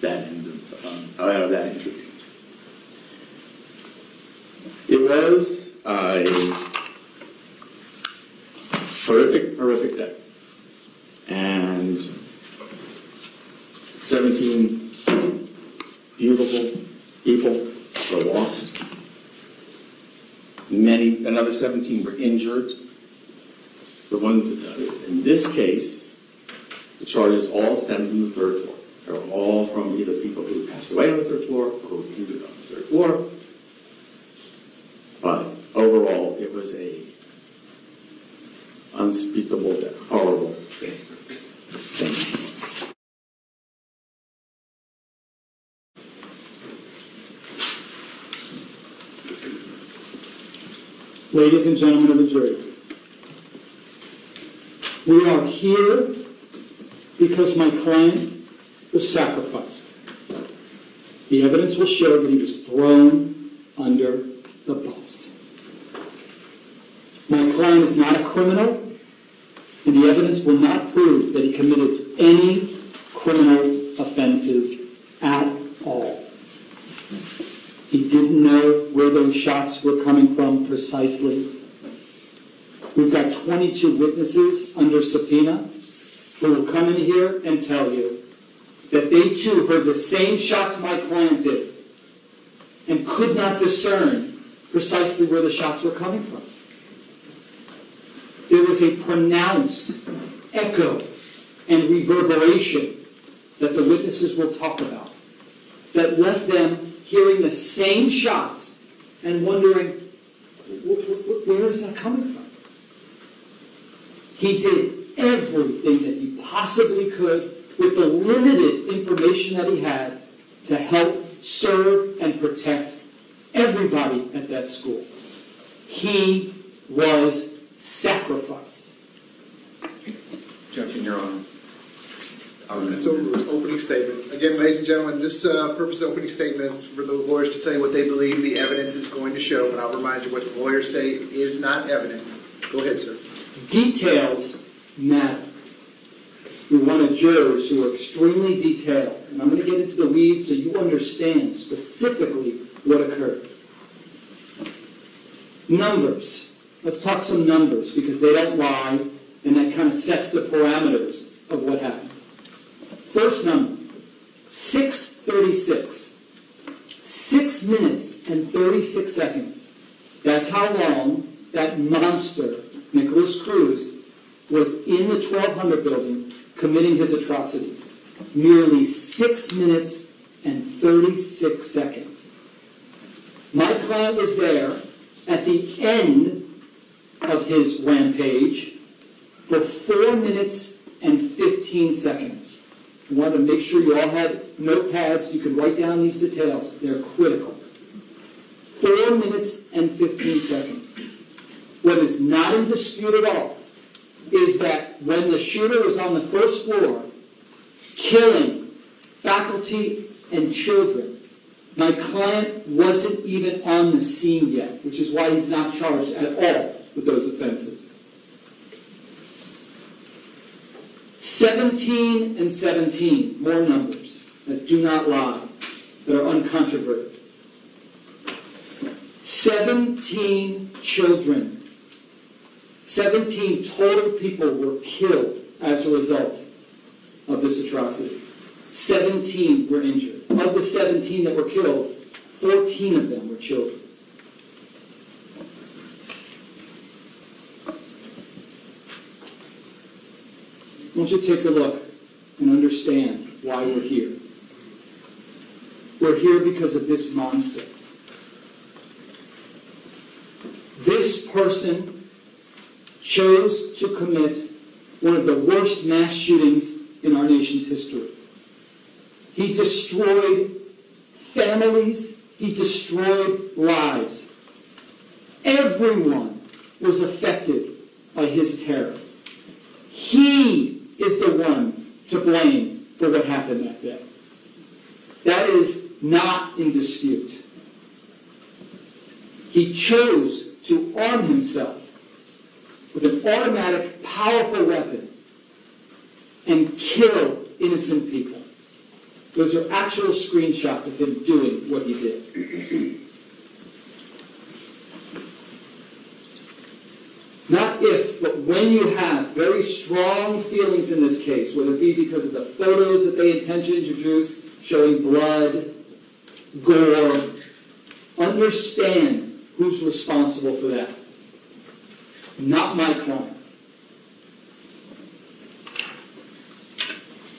that end of um, out of that interview. It was a horrific, horrific day, and seventeen beautiful people were lost. Many, another seventeen were injured. The ones in this case, the charges all stem from the third floor. They're all from either people who passed away on the third floor or who were injured on the third floor. But overall, it was a unspeakable, horrible day. Thank you. Ladies and gentlemen of the jury, we are here because my client was sacrificed. The evidence will show that he was thrown under the bus. My client is not a criminal, and the evidence will not prove that he committed any criminal offenses at all. He didn't know where those shots were coming from precisely. We've got twenty-two witnesses under subpoena who will come in here and tell you that they too heard the same shots my client did and could not discern precisely where the shots were coming from. There was a pronounced echo and reverberation that the witnesses will talk about that left them hearing the same shots and wondering, where is that coming from? He did everything that he possibly could with the limited information that he had to help serve and protect everybody at that school. He was sacrificed. Judge, in your honor. It's opening statement. Again, ladies and gentlemen, this uh, purpose of opening statement is for the lawyers to tell you what they believe the evidence is going to show, and I'll remind you what the lawyers say is not evidence. Go ahead, sir. Details matter. We want jurors who are extremely detailed, and I'm going to get into the weeds so you understand specifically what occurred. Numbers. Let's talk some numbers, because they don't lie, and that kind of sets the parameters of what happened. First number, six thirty-six. Six minutes and thirty-six seconds. That's how long that monster, Nikolas Cruz, was in the twelve hundred building committing his atrocities. Merely six minutes and thirty-six seconds. My client was there at the end of his rampage for four minutes and fifteen seconds. I wanted to make sure you all had notepads so you could write down these details. They're critical. Four minutes and fifteen seconds. What is not in dispute at all is that when the shooter was on the first floor, killing faculty and children, my client wasn't even on the scene yet, which is why he's not charged at all with those offenses. seventeen and seventeen, more numbers that do not lie, that are uncontroverted. seventeen children, seventeen total people were killed as a result of this atrocity. seventeen were injured. Of the seventeen that were killed, fourteen of them were children. I want you to take a look and understand why we're here. We're here because of this monster. This person chose to commit one of the worst mass shootings in our nation's history. He destroyed families. He destroyed lives. Everyone was affected by his terror. He is the one to blame for what happened that day. That is not in dispute. He chose to arm himself with an automatic, powerful weapon and kill innocent people. Those are actual screenshots of him doing what he did. Not if, but when you have very strong feelings in this case, whether it be because of the photos that they intend to introduce, showing blood, gore, understand who's responsible for that. Not my client.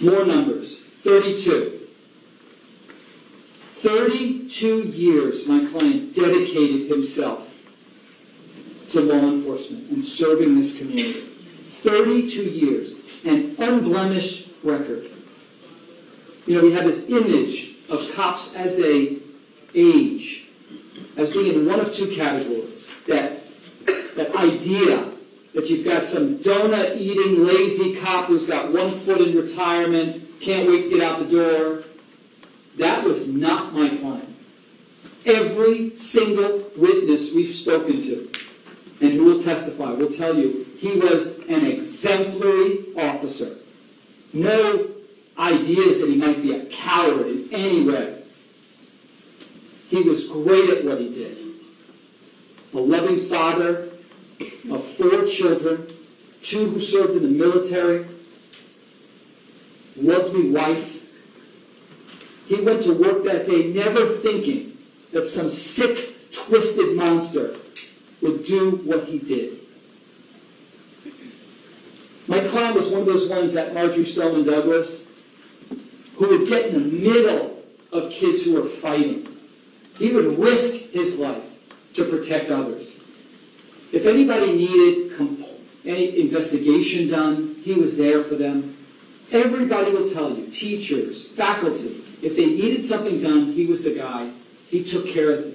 More numbers. thirty-two. thirty-two years my client dedicated himself to law enforcement and serving this community. thirty-two years. An unblemished record. You know, we have this image of cops as they age, as being in one of two categories. That, that idea that you've got some donut-eating, lazy cop who's got one foot in retirement, can't wait to get out the door. That was not my client. Every single witness we've spoken to, and who will testify, will tell you he was an exemplary officer. No ideas that he might be a coward in any way. He was great at what he did. A loving father of four children, two who served in the military, lovely wife. He went to work that day never thinking that some sick, twisted monster would do what he did. My client was one of those ones that Marjory Stoneman Douglas, who would get in the middle of kids who were fighting. He would risk his life to protect others. If anybody needed any investigation done, he was there for them. Everybody will tell you, teachers, faculty, if they needed something done, he was the guy. He took care of things.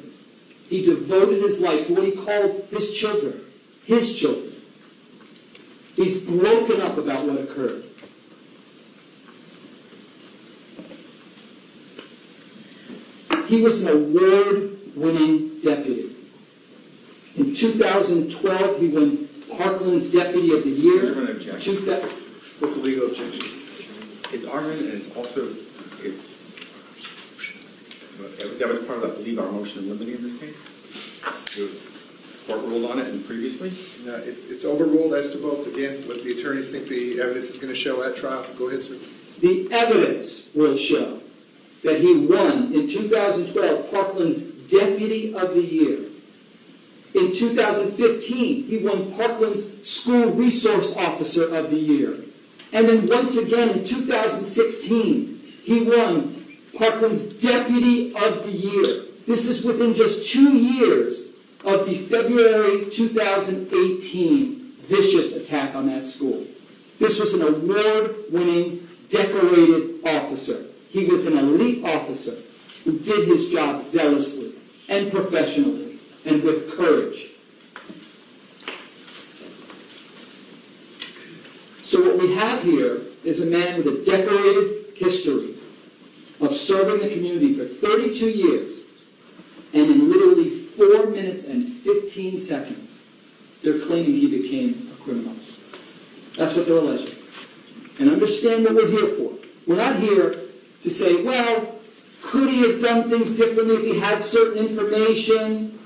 He devoted his life to what he called his children, his children. He's broken up about what occurred. He was an award-winning deputy. In two thousand twelve, he won Parkland's Deputy of the Year. What's the legal objection? It's arming, and it's also, it's, that was part of, I believe, our motion in limine in this case. The court ruled on it and previously. No, it's, it's overruled as to both, again, what the attorneys think the evidence is going to show at trial. Go ahead, sir. The evidence will show that he won in two thousand twelve Parkland's Deputy of the Year. In two thousand fifteen, he won Parkland's School Resource Officer of the Year. And then once again in two thousand sixteen, he won Parkland's Deputy of the Year. This is within just two years of the February two thousand eighteen vicious attack on that school. This was an award-winning, decorated officer. He was an elite officer who did his job zealously and professionally and with courage. So what we have here is a man with a decorated history of serving the community for thirty-two years, and in literally four minutes and fifteen seconds, they're claiming he became a criminal. That's what they're alleging. And understand what we're here for. We're not here to say, well, could he have done things differently if he had certain information?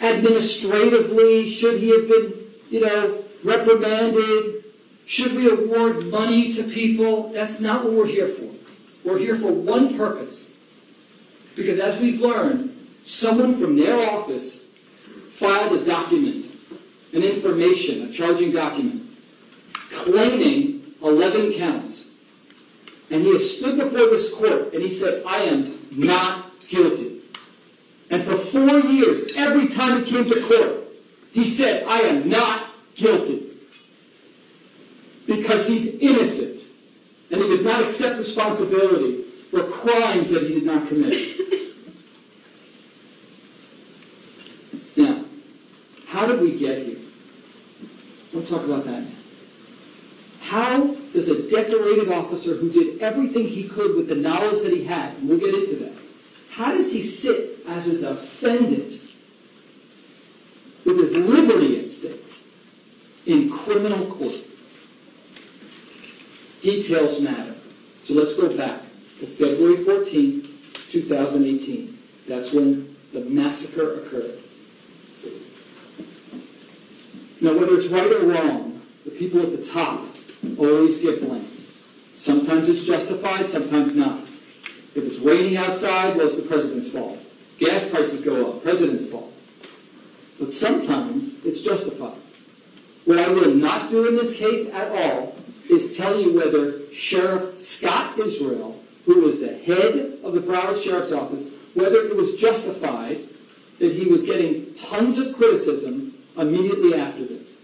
Administratively, should he have been, you know, reprimanded? Should we award money to people? That's not what we're here for. We're here for one purpose. Because as we've learned, someone from their office filed a document, an information, a charging document, claiming eleven counts. And he has stood before this court and he said, I am not guilty. And for four years, every time he came to court, he said, I am not guilty. Because he's innocent. And he did not accept responsibility for crimes that he did not commit. Now, how did we get here? We'll talk about that now. How does a decorated officer who did everything he could with the knowledge that he had, and we'll get into that, how does he sit as a defendant with his liberty at stake in criminal court? Details matter. So let's go back to February fourteenth, two thousand eighteen. That's when the massacre occurred. Now, whether it's right or wrong, the people at the top always get blamed. Sometimes it's justified, sometimes not. If it's raining outside, well, it's the president's fault. Gas prices go up, president's fault. But sometimes it's justified. What I will not do in this case at all is tell you whether Sheriff Scott Israel, who was the head of the Broward Sheriff's Office, whether it was justified that he was getting tons of criticism immediately after this.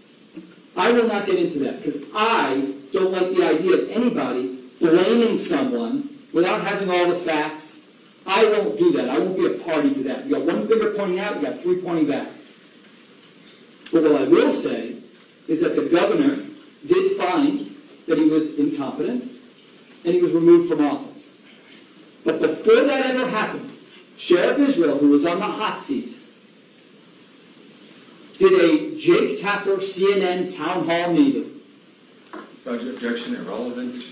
I will not get into that, because I don't like the idea of anybody blaming someone without having all the facts. I won't do that. I won't be a party to that. You got one finger pointing out, you got three pointing back. But what I will say is that the governor did find that he was incompetent, and he was removed from office. But before that ever happened, Sheriff Israel, who was on the hot seat, did a Jake Tapper C N N town hall meeting. Is my objection irrelevant?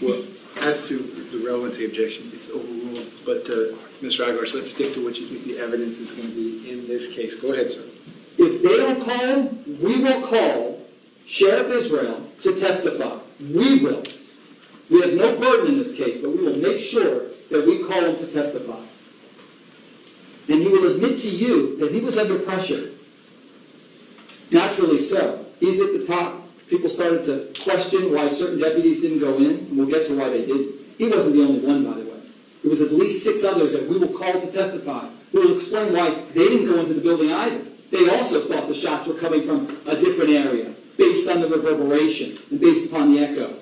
Well, as to the relevancy objection, it's overruled. But, uh, Mister Agarsh, let's stick to what you think the evidence is going to be in this case. Go ahead, sir. If they don't call him, we will call Sheriff Israel to testify. We will. We have no burden in this case, but we will make sure that we call him to testify. And he will admit to you that he was under pressure. Naturally so. He's at the top. People started to question why certain deputies didn't go in, and we'll get to why they did. He wasn't the only one, by the way. There was at least six others that we will call to testify. We will explain why they didn't go into the building either. They also thought the shots were coming from a different area, based on the reverberation and based upon the echo.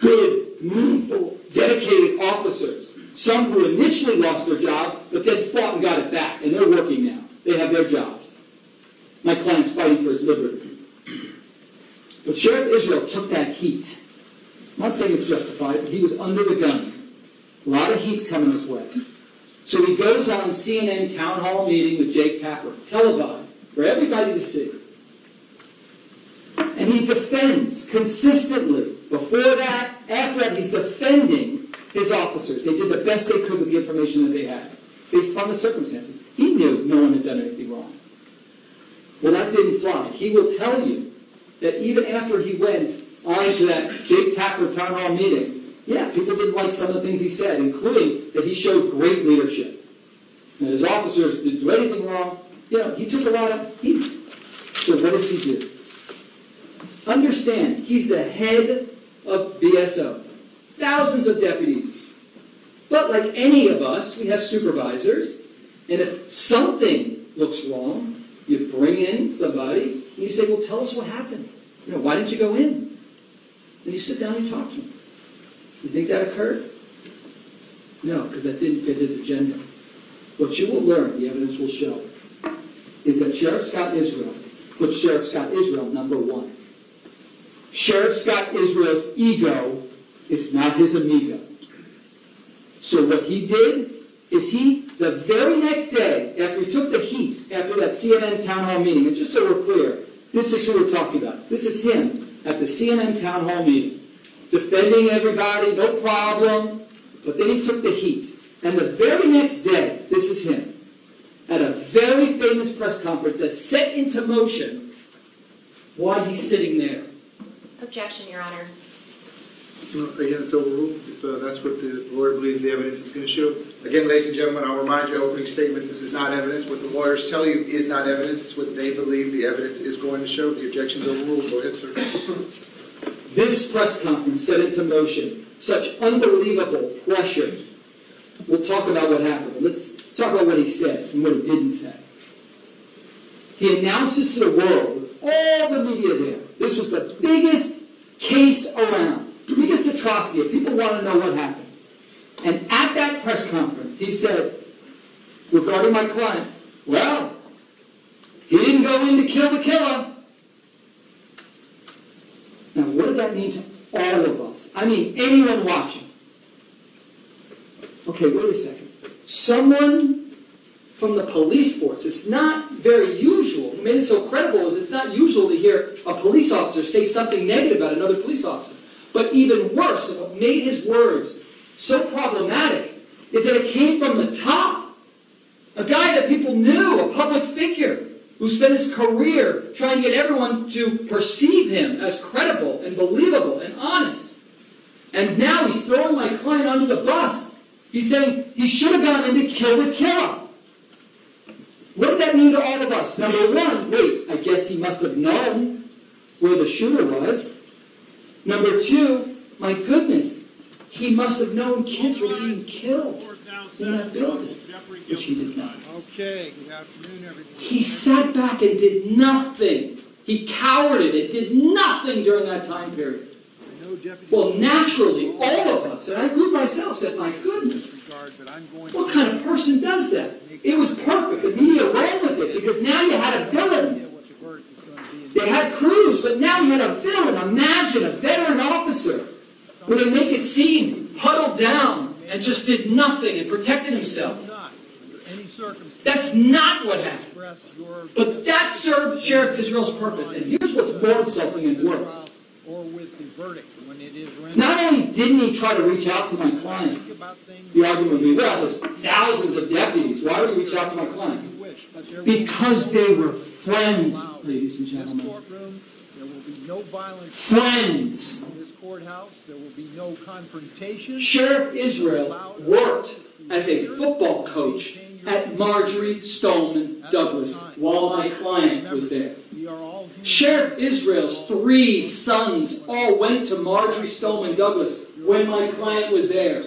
Good, meaningful, dedicated officers. Some who initially lost their job, but then fought and got it back, and they're working now. They have their jobs. My client's fighting for his liberty. But Sheriff Israel took that heat. I'm not saying it's justified, but he was under the gun. A lot of heat's coming his way. So he goes on C N N town hall meeting with Jake Tapper, televised, for everybody to see. And he defends consistently. Before that, after that, he's defending his officers. They did the best they could with the information that they had, based upon the circumstances. He knew no one had done anything wrong. Well, that didn't fly. He will tell you that even after he went on to that Jake Tapper town hall meeting, yeah, people didn't like some of the things he said, including that he showed great leadership. And his officers didn't do anything wrong. You know, he took a lot of heat. So what does he do? Understand, he's the head of B S O. Thousands of deputies. But like any of us, we have supervisors. And if something looks wrong, you bring in somebody, and you say, well, tell us what happened. You know, why didn't you go in? And you sit down and talk to them. You think that occurred? No, because that didn't fit his agenda. What you will learn, the evidence will show, is that Sheriff Scott Israel put Sheriff Scott Israel number one. Sheriff Scott Israel's ego is not his amigo. So what he did is he, the very next day, after he took the heat, after that C N N town hall meeting, and just so we're clear, this is who we're talking about. This is him at the C N N town hall meeting, defending everybody, no problem, but then he took the heat. And the very next day, this is him, at a very famous press conference that set into motion why he's sitting there. Objection, Your Honor. Well, again, it's overruled if uh, that's what the lawyer believes the evidence is going to show. Again, ladies and gentlemen, I'll remind you, opening statements, this is not evidence. What the lawyers tell you is not evidence. It's what they believe the evidence is going to show. The objection's overruled. Go ahead, sir. This press conference set into motion such unbelievable pressure. We'll talk about what happened. Let's talk about what he said and what he didn't say. He announces to the world, all the media there, this was the biggest case around, the biggest atrocity. People want to know what happened. And at that press conference, he said, regarding my client, well, he didn't go in to kill the killer. Now, what did that mean to all of us? I mean, anyone watching. Okay, wait a second. Someone from the police force, it's not very usual, what made it so credible is it's not usual to hear a police officer say something negative about another police officer. But even worse, and what made his words so problematic, is that it came from the top. A guy that people knew, a public figure, who spent his career trying to get everyone to perceive him as credible and believable and honest. And now he's throwing my client under the bus. He's saying he should have gone in to kill the killer. What did that mean to all of us? Number one, wait, I guess he must have known where the shooter was. Number two, my goodness, he must have known kids were being killed in that building, which he did not. Okay, good afternoon, everybody. He sat back and did nothing. He cowered it. It did nothing during that time period. Well, naturally, all of us, and I include myself, said, my goodness, what kind of person does that? It was perfect. The media ran with it because now you had a villain. They had Cruz, but now you had a villain. Imagine a veteran officer who would make it seem huddled down and just did nothing and protected himself. That's not what happened. But that served Sheriff Israel's purpose. And here's what's more insulting and worse. Or with the verdict when it is rendered. Not only didn't he try to reach out to my client, the argument would be, well, there's thousands of deputies. Why would he reach out to my client? Because they were friends, ladies and gentlemen. In this courtroom, there will be no violence. Friends. In this courthouse, there will be no confrontation. Sheriff Israel worked as a football coach at Marjory Stoneman Douglas while my client was there. Sheriff Israel's three sons all went to Marjory Stoneman Douglas when my client was there.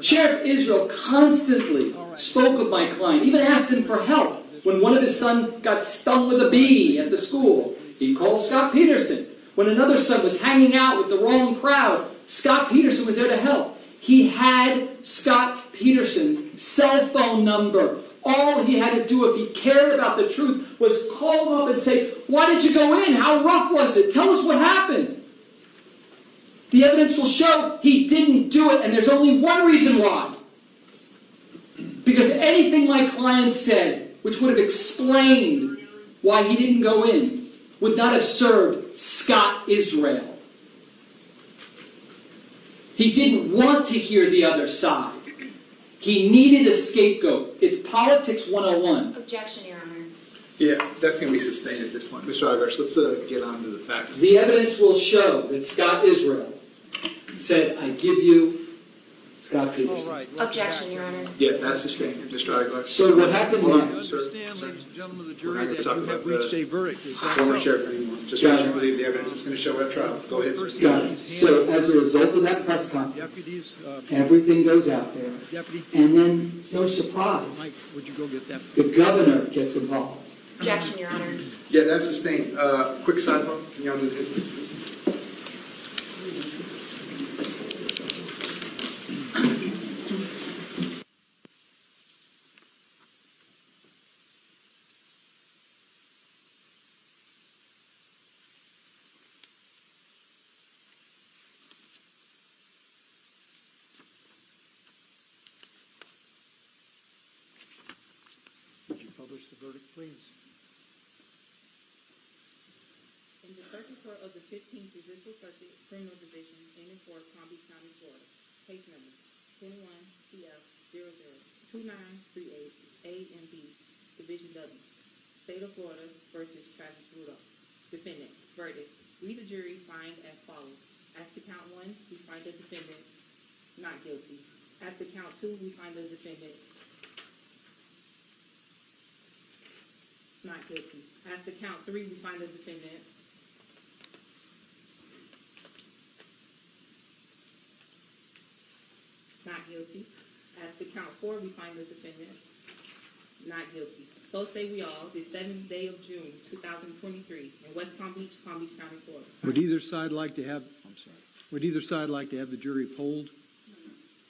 Sheriff Israel constantly spoke of my client, even asked him for help when one of his sons got stung with a bee at the school. He called Scot Peterson. When another son was hanging out with the wrong crowd, Scot Peterson was there to help. He had Scot Peterson's cell phone number. All he had to do if he cared about the truth was call him up and say, why did you go in? How rough was it? Tell us what happened. The evidence will show he didn't do it, and there's only one reason why. Because anything my client said, which would have explained why he didn't go in, would not have served Scott Israel. He didn't want to hear the other side. He needed a scapegoat. It's politics one oh one. Objection, Your Honor. Yeah, that's going to be sustained at this point. Mister Iverson, let's uh, get on to the facts. The evidence will show that Scott Israel said, I give you Scot Peterson. Right, Objection, Your Honor. Yeah, that's sustained. Mister Iverson. So what happened here? I understand, ladies and gentlemen of the jury, that you have reached a verdict. Former sheriff anymore. Just what you believe the evidence is going to show at trial. Go ahead, sir. Got it. So as a result of that press conference, everything goes out there. And then, it's no surprise, the governor gets involved. Objection, Your Honor. Yeah, that's sustained. Uh, quick sidebar. Can you all do this? the verdict, please. In the Circuit Court of the fifteenth Judicial Circuit, Criminal Division, Union four, Palm Beach County, Florida, case number twenty-one C F zero zero two nine three eight A and B, Division W, State of Florida versus Travis Rudolph. Defendant, verdict, we the jury find as follows. As to count one, we find the defendant not guilty. As to count two, we find the defendant not guilty. As to count three, we find the defendant not guilty. As to count four, we find the defendant not guilty. So say we all, the seventh day of June, two thousand twenty-three, in West Palm Beach, Palm Beach County, Florida. Would either side like to have, I'm sorry, would either side like to have the jury polled?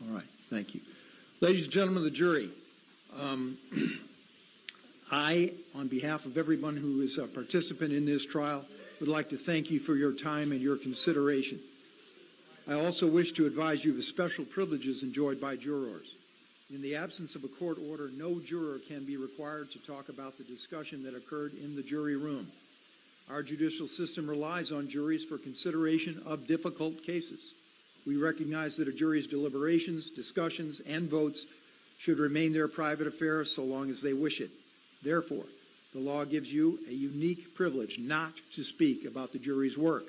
All right, thank you. Ladies and gentlemen of the jury, um, I, on behalf of everyone who is a participant in this trial, would like to thank you for your time and your consideration. I also wish to advise you of the special privileges enjoyed by jurors. In the absence of a court order, no juror can be required to talk about the discussion that occurred in the jury room. Our judicial system relies on juries for consideration of difficult cases. We recognize that a jury's deliberations, discussions, and votes should remain their private affair so long as they wish it. Therefore, the law gives you a unique privilege not to speak about the jury's work.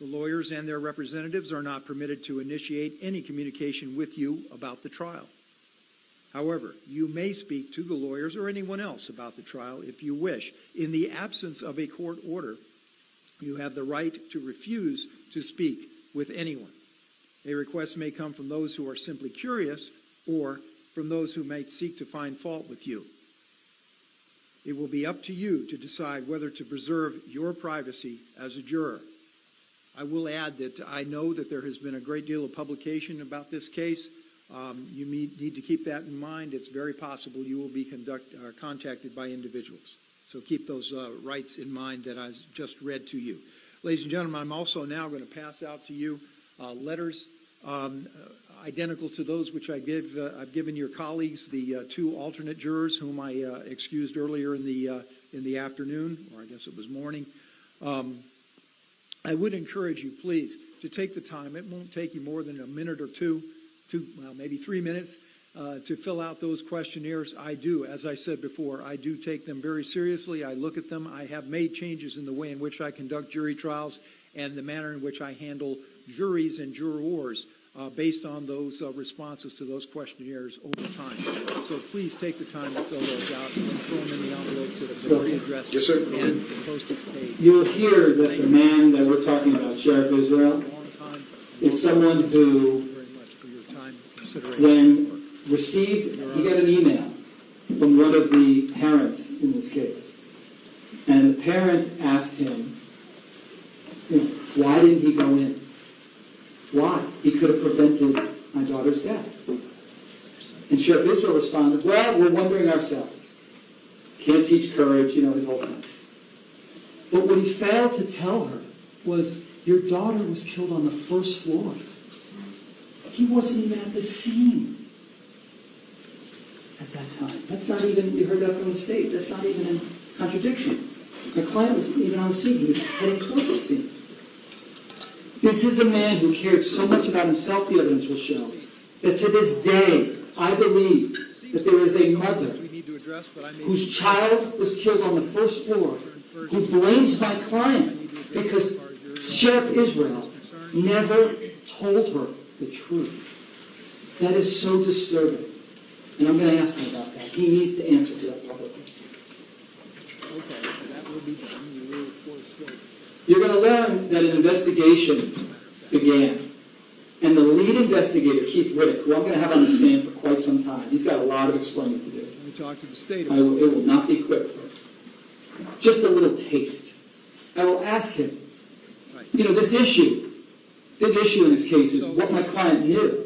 The lawyers and their representatives are not permitted to initiate any communication with you about the trial. However, you may speak to the lawyers or anyone else about the trial if you wish. In the absence of a court order, you have the right to refuse to speak with anyone. A request may come from those who are simply curious or from those who might seek to find fault with you. It will be up to you to decide whether to preserve your privacy as a juror. I will add that I know that there has been a great deal of publication about this case. Um, you need, need to keep that in mind. It's very possible you will be conduct, uh, contacted by individuals. So keep those uh, rights in mind that I just read to you. Ladies and gentlemen, I'm also now going to pass out to you uh, letters um, identical to those which I give, uh, I've given your colleagues, the uh, two alternate jurors whom I uh, excused earlier in the, uh, in the afternoon, or I guess it was morning. Um, I would encourage you, please, to take the time. It won't take you more than a minute or two. Two, well, maybe three minutes uh, to fill out those questionnaires. I do, as I said before, I do take them very seriously. I look at them. I have made changes in the way in which I conduct jury trials and the manner in which I handle juries and jurors uh, based on those uh, responses to those questionnaires over time. So please take the time to fill those out and throw them in the envelopes that have been pre-addressed yes, and posted today. You'll hear that the man that we're talking about, Sheriff Israel, is someone who then received, he got an email from one of the parents in this case. And the parent asked him, you know, why didn't he go in? Why? He could have prevented my daughter's death. And Sheriff Israel responded, well, we're wondering ourselves. Can't teach courage, you know, his whole thing. But what he failed to tell her was, your daughter was killed on the first floor. He wasn't even at the scene at that time. That's not even, you heard that from the state, that's not even in contradiction. My client wasn't even on the scene, he was heading towards the scene. This is a man who cared so much about himself, the evidence will show, that to this day, I believe that there is a mother whose child was killed on the first floor, who blames my client because Sheriff Israel never told her the truth. That is so disturbing. And I'm going to ask him about that. He needs to answer for that publicly. Okay, so that will be done. You will, of course, go. You're going to learn that an investigation began. And the lead investigator, Keith Wittick, who I'm going to have on the stand for quite some time, he's got a lot of explaining to do. Let me talk to the state about it. Will, it will not be quick, folks. Just a little taste. I will ask him, right. You know, this issue. The big issue in this case is what my client knew,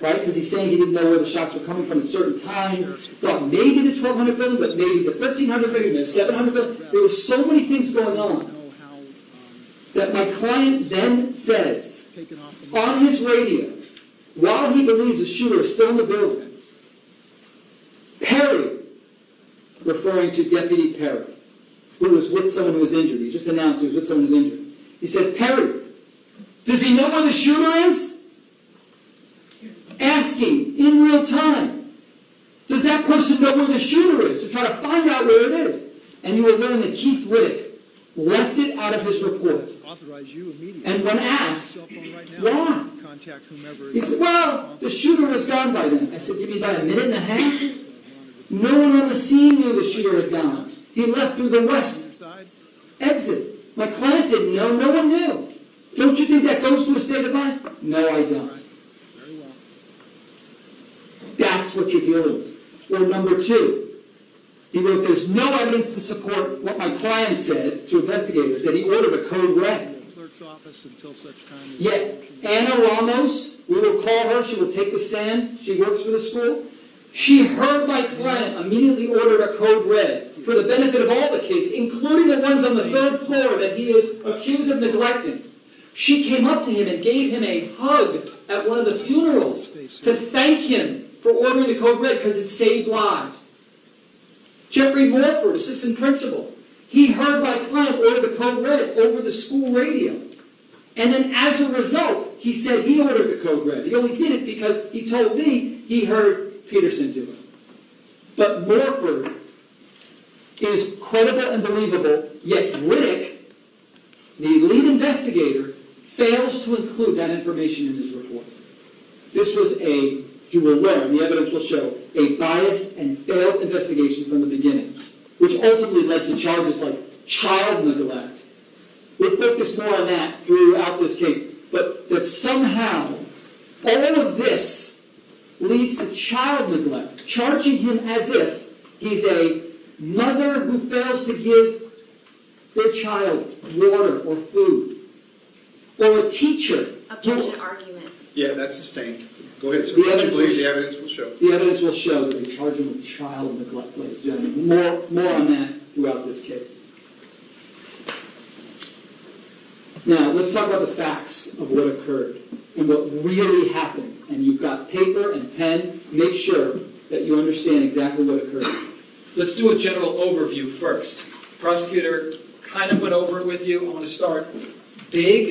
right? Because he's saying he didn't know where the shots were coming from at certain times. Thought maybe the twelve hundred building, but maybe the thirteen hundred building, the seven hundred building. There were so many things going on that my client then says on his radio, while he believes the shooter is still in the building, Perry referring to Deputy Perry, who was with someone who was injured. He just announced he was with someone who was injured. He said, "Perry, does he know where the shooter is?" Asking in real time, does that person know where the shooter is, to try to find out where it is? And you will learn that Keith Wittick left it out of his report. Authorize you immediately. And when asked, right now, why? Contact whomever he said, "Well, the shooter was gone by then." I said, "Give me about a minute and a half." No one on the scene knew the shooter had gone. He left through the west exit. My client didn't know. No one knew. Don't you think that goes to a state of mind? No, I don't. That's what you're dealing with. Or number two, he wrote, "There's no evidence to support what my client said to investigators that he ordered a code red." Yet, Anna Ramos, we will call her, she will take the stand, she works for the school. She heard my client immediately ordered a code red for the benefit of all the kids, including the ones on the third floor that he is accused of neglecting. She came up to him and gave him a hug at one of the funerals to thank him for ordering the code red because it saved lives. Jeffrey Morford, assistant principal, he heard my client order the code red over the school radio. And then as a result, he said he ordered the code red. He only did it because he told me he heard Peterson do it. But Morford is credible and believable, yet Wittick, the lead investigator, fails to include that information in his report. This was a, you will learn, the evidence will show, a biased and failed investigation from the beginning, which ultimately led to charges like child neglect. We'll focus more on that throughout this case, but that somehow all of this leads to child neglect, charging him as if he's a mother who fails to give their child water or food, or a teacher. Objection, argument. Yeah, that's sustained. Go ahead, sir. The evidence, believe the evidence will show. The evidence will show that we charge him with child neglect, ladies and gentlemen. More, more on that throughout this case. Now, let's talk about the facts of what occurred and what really happened. And you've got paper and pen. Make sure that you understand exactly what occurred. Let's do a general overview first. Prosecutor kind of went over it with you. I want to start big,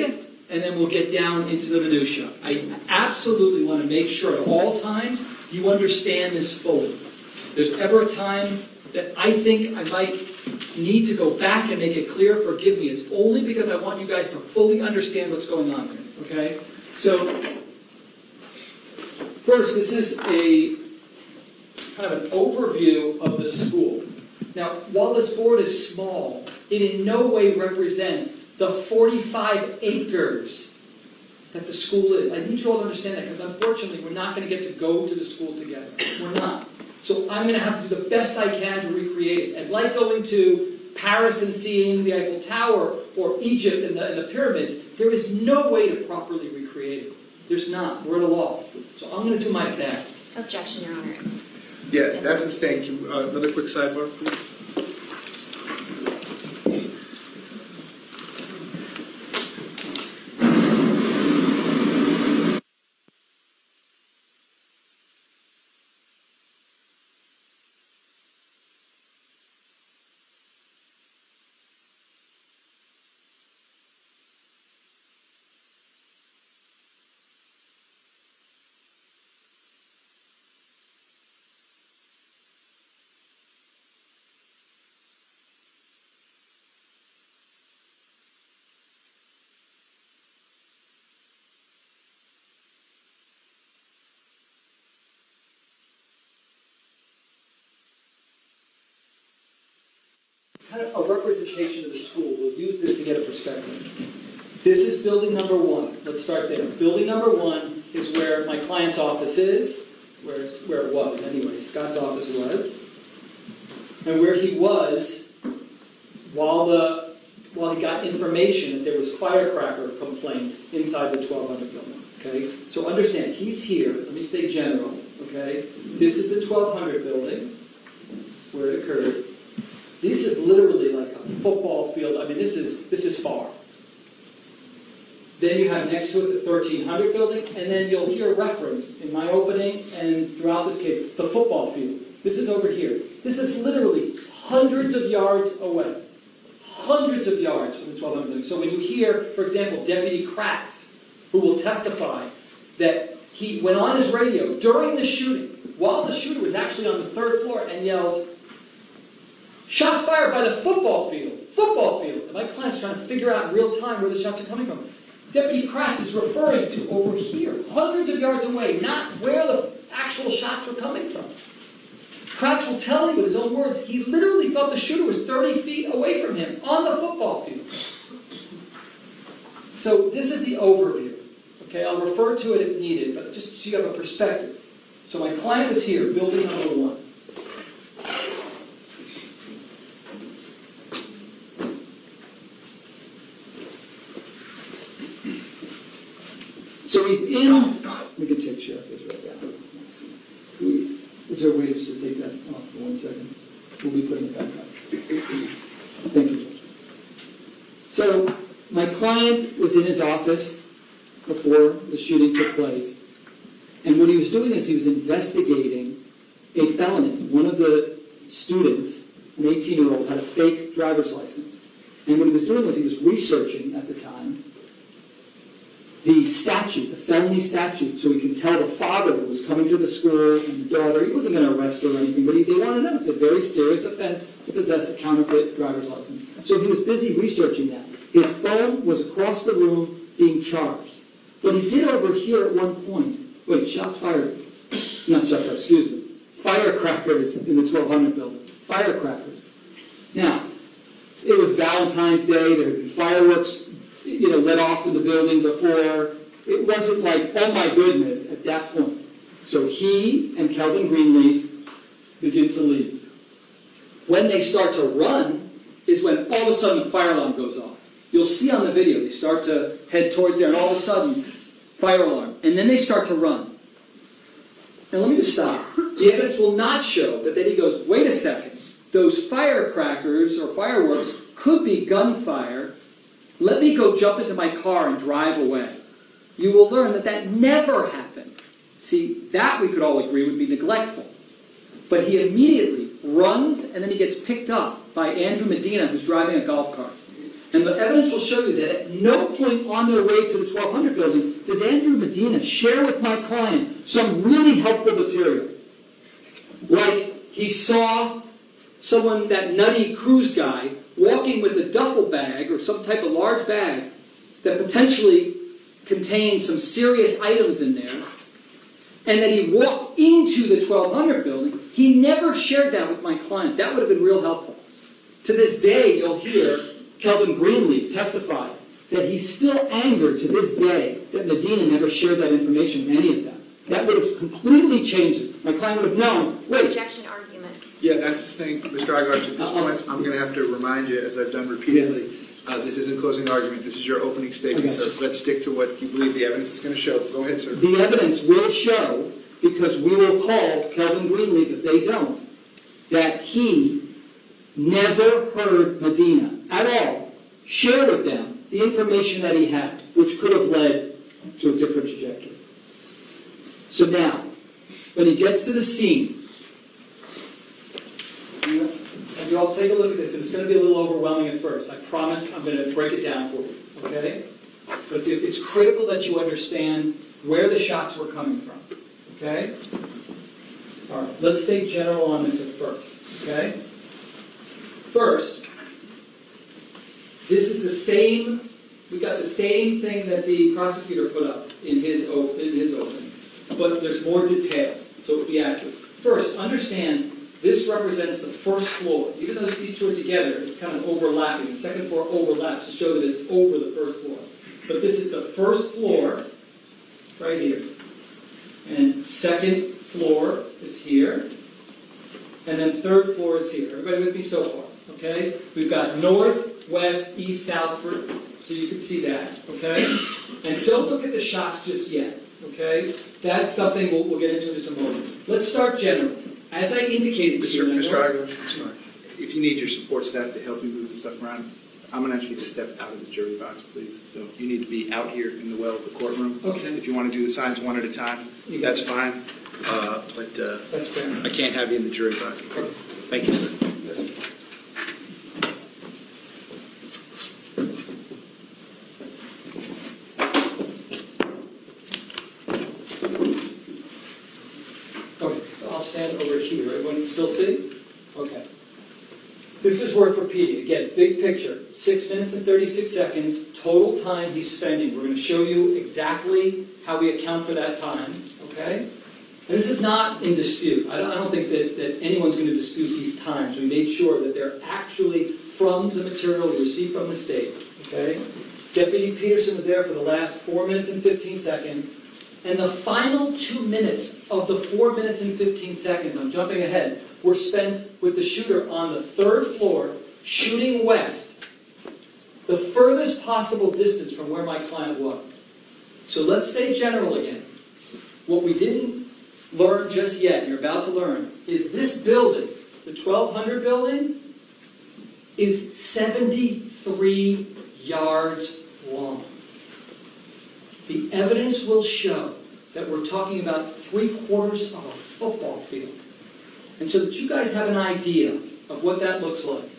and then we'll get down into the minutia. I absolutely want to make sure at all times you understand this fully. There's ever a time that I think I might need to go back and make it clear, forgive me. It's only because I want you guys to fully understand what's going on here, okay? So, first, this is a kind of an overview of the school. Now, while this board is small, it in no way represents the forty-five acres that the school is. I need you all to understand that, because unfortunately we're not going to get to go to the school together. We're not. So I'm going to have to do the best I can to recreate it. And like going to Paris and seeing the Eiffel Tower or Egypt and the, and the pyramids, there is no way to properly recreate it. There's not. We're at a loss. So I'm going to do my best. Objection, Your Honor. Yes, yeah, that's sustained. Uh, another quick sidebar, please. A representation of the school. We'll use this to get a perspective. This is building number one. Let's start there. Building number one is where my client's office is, where, where it was anyway, Scott's office was, and where he was while, the, while he got information that there was firecracker complaint inside the twelve hundred building. Okay? So understand, he's here. Let me stay general. Okay? This is the twelve hundred building where it occurred. This is literally like a football field. I mean, this is this is far. Then you have next to it the thirteen hundred building, and then you'll hear reference in my opening and throughout this case, the football field. This is over here. This is literally hundreds of yards away. Hundreds of yards from the twelve hundred. So when you hear, for example, Deputy Kratz, who will testify that he went on his radio during the shooting, while the shooter was actually on the third floor, and yells, "Shots fired by the football field! Football field!" And my client's trying to figure out in real time where the shots are coming from. Deputy Kratz is referring to over here, hundreds of yards away, not where the actual shots were coming from. Kratz will tell you with his own words, he literally thought the shooter was thirty feet away from him, on the football field. So this is the overview. Okay, I'll refer to it if needed, but just so you have a perspective. So my client is here, building number one. So he's in, we can take Sheriff Israel down. We, is there a way to take that off for one second? We'll be putting it back up. Thank you, Judge. So my client was in his office before the shooting took place. And what he was doing is he was investigating a felony. One of the students, an eighteen-year-old, had a fake driver's license. And what he was doing was he was researching at the time the statute, the felony statute, so he can tell the father who was coming to the school and the daughter. He wasn't going to arrest her or anything, but he, they wanted to know. It's a very serious offense to possess a counterfeit driver's license. So he was busy researching that. His phone was across the room being charged. But he did overhear at one point, wait, shots fired. Not shots fired, excuse me. Firecrackers in the twelve hundred building. Firecrackers. Now, it was Valentine's Day. There had been fireworks, you know, let off in the building before. It wasn't like, oh my goodness, at that point. So he and Keldon Greenleaf begin to leave. When they start to run is when all of a sudden the fire alarm goes off. You'll see on the video, they start to head towards there, and all of a sudden, fire alarm. And then they start to run. And let me just stop. The evidence will not show that then he goes, wait a second, those firecrackers or fireworks could be gunfire. Let me go jump into my car and drive away. You will learn that that never happened. See, that we could all agree would be neglectful. But he immediately runs, and then he gets picked up by Andrew Medina, who's driving a golf cart. And the evidence will show you that at no point on their way to the twelve hundred building does Andrew Medina share with my client some really helpful material. Like he saw someone, that nutty Cruz guy, walking with a duffel bag or some type of large bag that potentially contained some serious items in there, and that he walked into the twelve hundred building. He never shared that with my client. That would have been real helpful. To this day, you'll hear Keldon Greenleaf testified that he's still angered to this day that Medina never shared that information with any of them. That would have completely changed it. My client would have known. Wait. Objection argument. Yeah, that's sustained. Mister Aguilar, at this uh, point, I'm going to have to remind you, as I've done repeatedly, yes. uh, this isn't closing argument. This is your opening statement, okay, sir. Let's stick to what you believe the evidence is going to show. Go ahead, sir. The evidence will show, because we will call Keldon Greenleaf if they don't, that he never heard Medina at all share with them the information that he had, which could have led to a different trajectory. So now, when he gets to the scene, you, you all take a look at this, and it's going to be a little overwhelming at first. I promise I'm going to break it down for you, okay? But it's, it's critical that you understand where the shots were coming from, okay? All right, let's stay general on this at first, okay? First, this is the same, we got the same thing that the prosecutor put up in his, in his opening, but there's more detail, so it would be accurate. First, understand this represents the first floor. Even though these two are together, it's kind of overlapping. The second floor overlaps to show that it's over the first floor. But this is the first floor, right here. And second floor is here. And then third floor is here. Everybody with me so far? Okay, we've got north, west, east, south, so you can see that, okay? And don't look at the shots just yet, okay? That's something we'll, we'll get into in just a moment. Let's start general. As I indicated to you, Mister Mister Aguilar, if you need your support staff to help you move the stuff around, I'm going to ask you to step out of the jury box, please. So you need to be out here in the well of the courtroom. Okay. If you want to do the signs one at a time, that's fine. uh, but uh, That's fair. I can't have you in the jury box. Thank you, sir. Yes. Okay, so I'll stand over here. Everyone still sitting? Okay. This is worth repeating. Again, big picture. Six minutes and thirty-six seconds, total time he's spending. We're going to show you exactly how we account for that time, okay? And this is not in dispute. I don't, I don't think that, that anyone's going to dispute these times. We made sure that they're actually from the material we received from the state, okay? Deputy Peterson was there for the last four minutes and fifteen seconds. And the final two minutes of the four minutes and fifteen seconds, I'm jumping ahead, were spent with the shooter on the third floor, shooting west, the furthest possible distance from where my client was. So let's stay general again. What we didn't learn just yet, and you're about to learn, is this building, the twelve hundred building, is seventy-three yards long. The evidence will show that we're talking about three quarters of a football field. And so that you guys have an idea of what that looks like,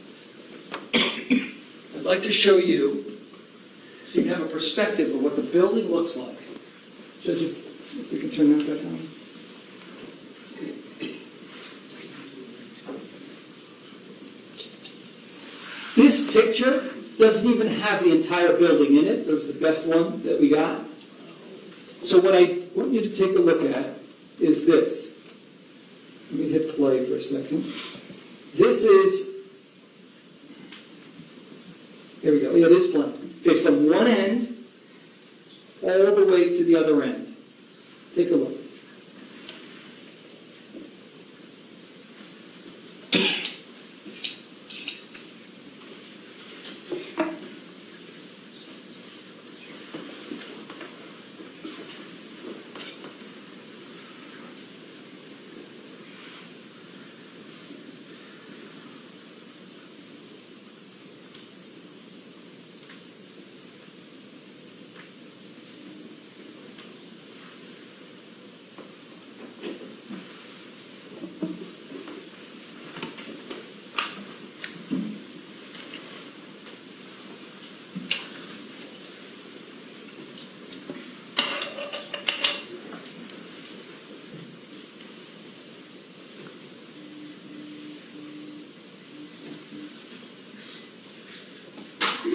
I'd like to show you so you have a perspective of what the building looks like. Judge, if we can turn that back on. This picture doesn't even have the entire building in it. It was the best one that we got. So what I want you to take a look at is this. Let me hit play for a second. This is, here we go, it is playing. Okay, from one end all the way to the other end. Take a look.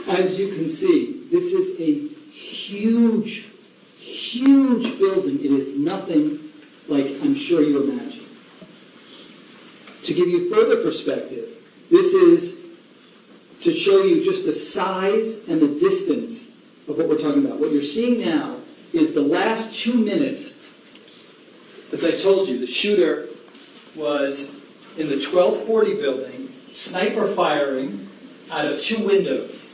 As you can see, this is a huge, huge building. It is nothing like I'm sure you imagine. To give you further perspective, this is to show you just the size and the distance of what we're talking about. What you're seeing now is the last two minutes. As I told you, the shooter was in the twelve forty building, sniper firing out of two windows.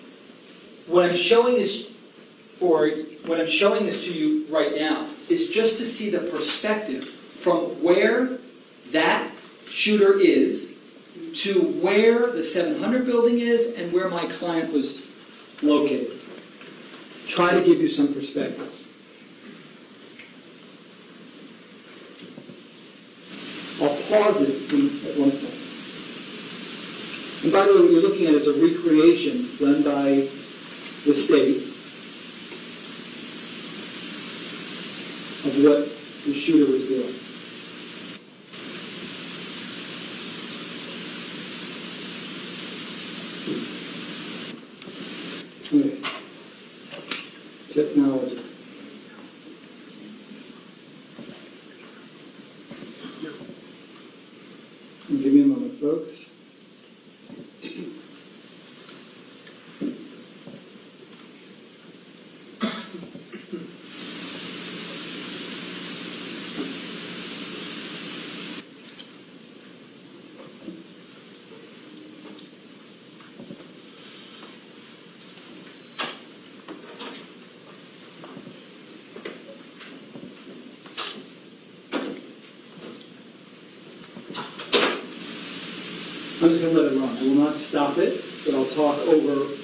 What I'm showing this, or what I'm showing this to you right now, is just to see the perspective from where that shooter is to where the seven hundred building is and where my client was located. Try to give you some perspective. I'll pause it at one point. And by the way, what you're looking at is a recreation done by the state of what the shooter was doing. Okay. Technology. Give me a moment, folks. I'm just going to let it run. I will not stop it, but I'll talk over.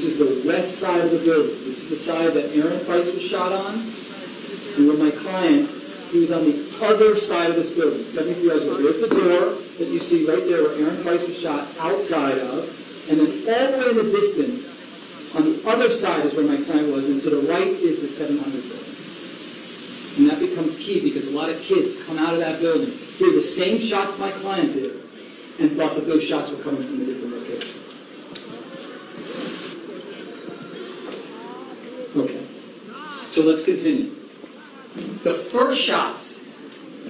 This is the west side of the building. This is the side that Aaron Feis was shot on. And with my client, he was on the other side of this building, seventy-three yards away. There's the door that you see right there where Aaron Feis was shot outside of. And then all the way in the distance, on the other side is where my client was, and to the right is the seven hundred building. And that becomes key because a lot of kids come out of that building, hear the same shots my client did, and thought that those shots were coming from a different location. Okay, so let's continue. The first shots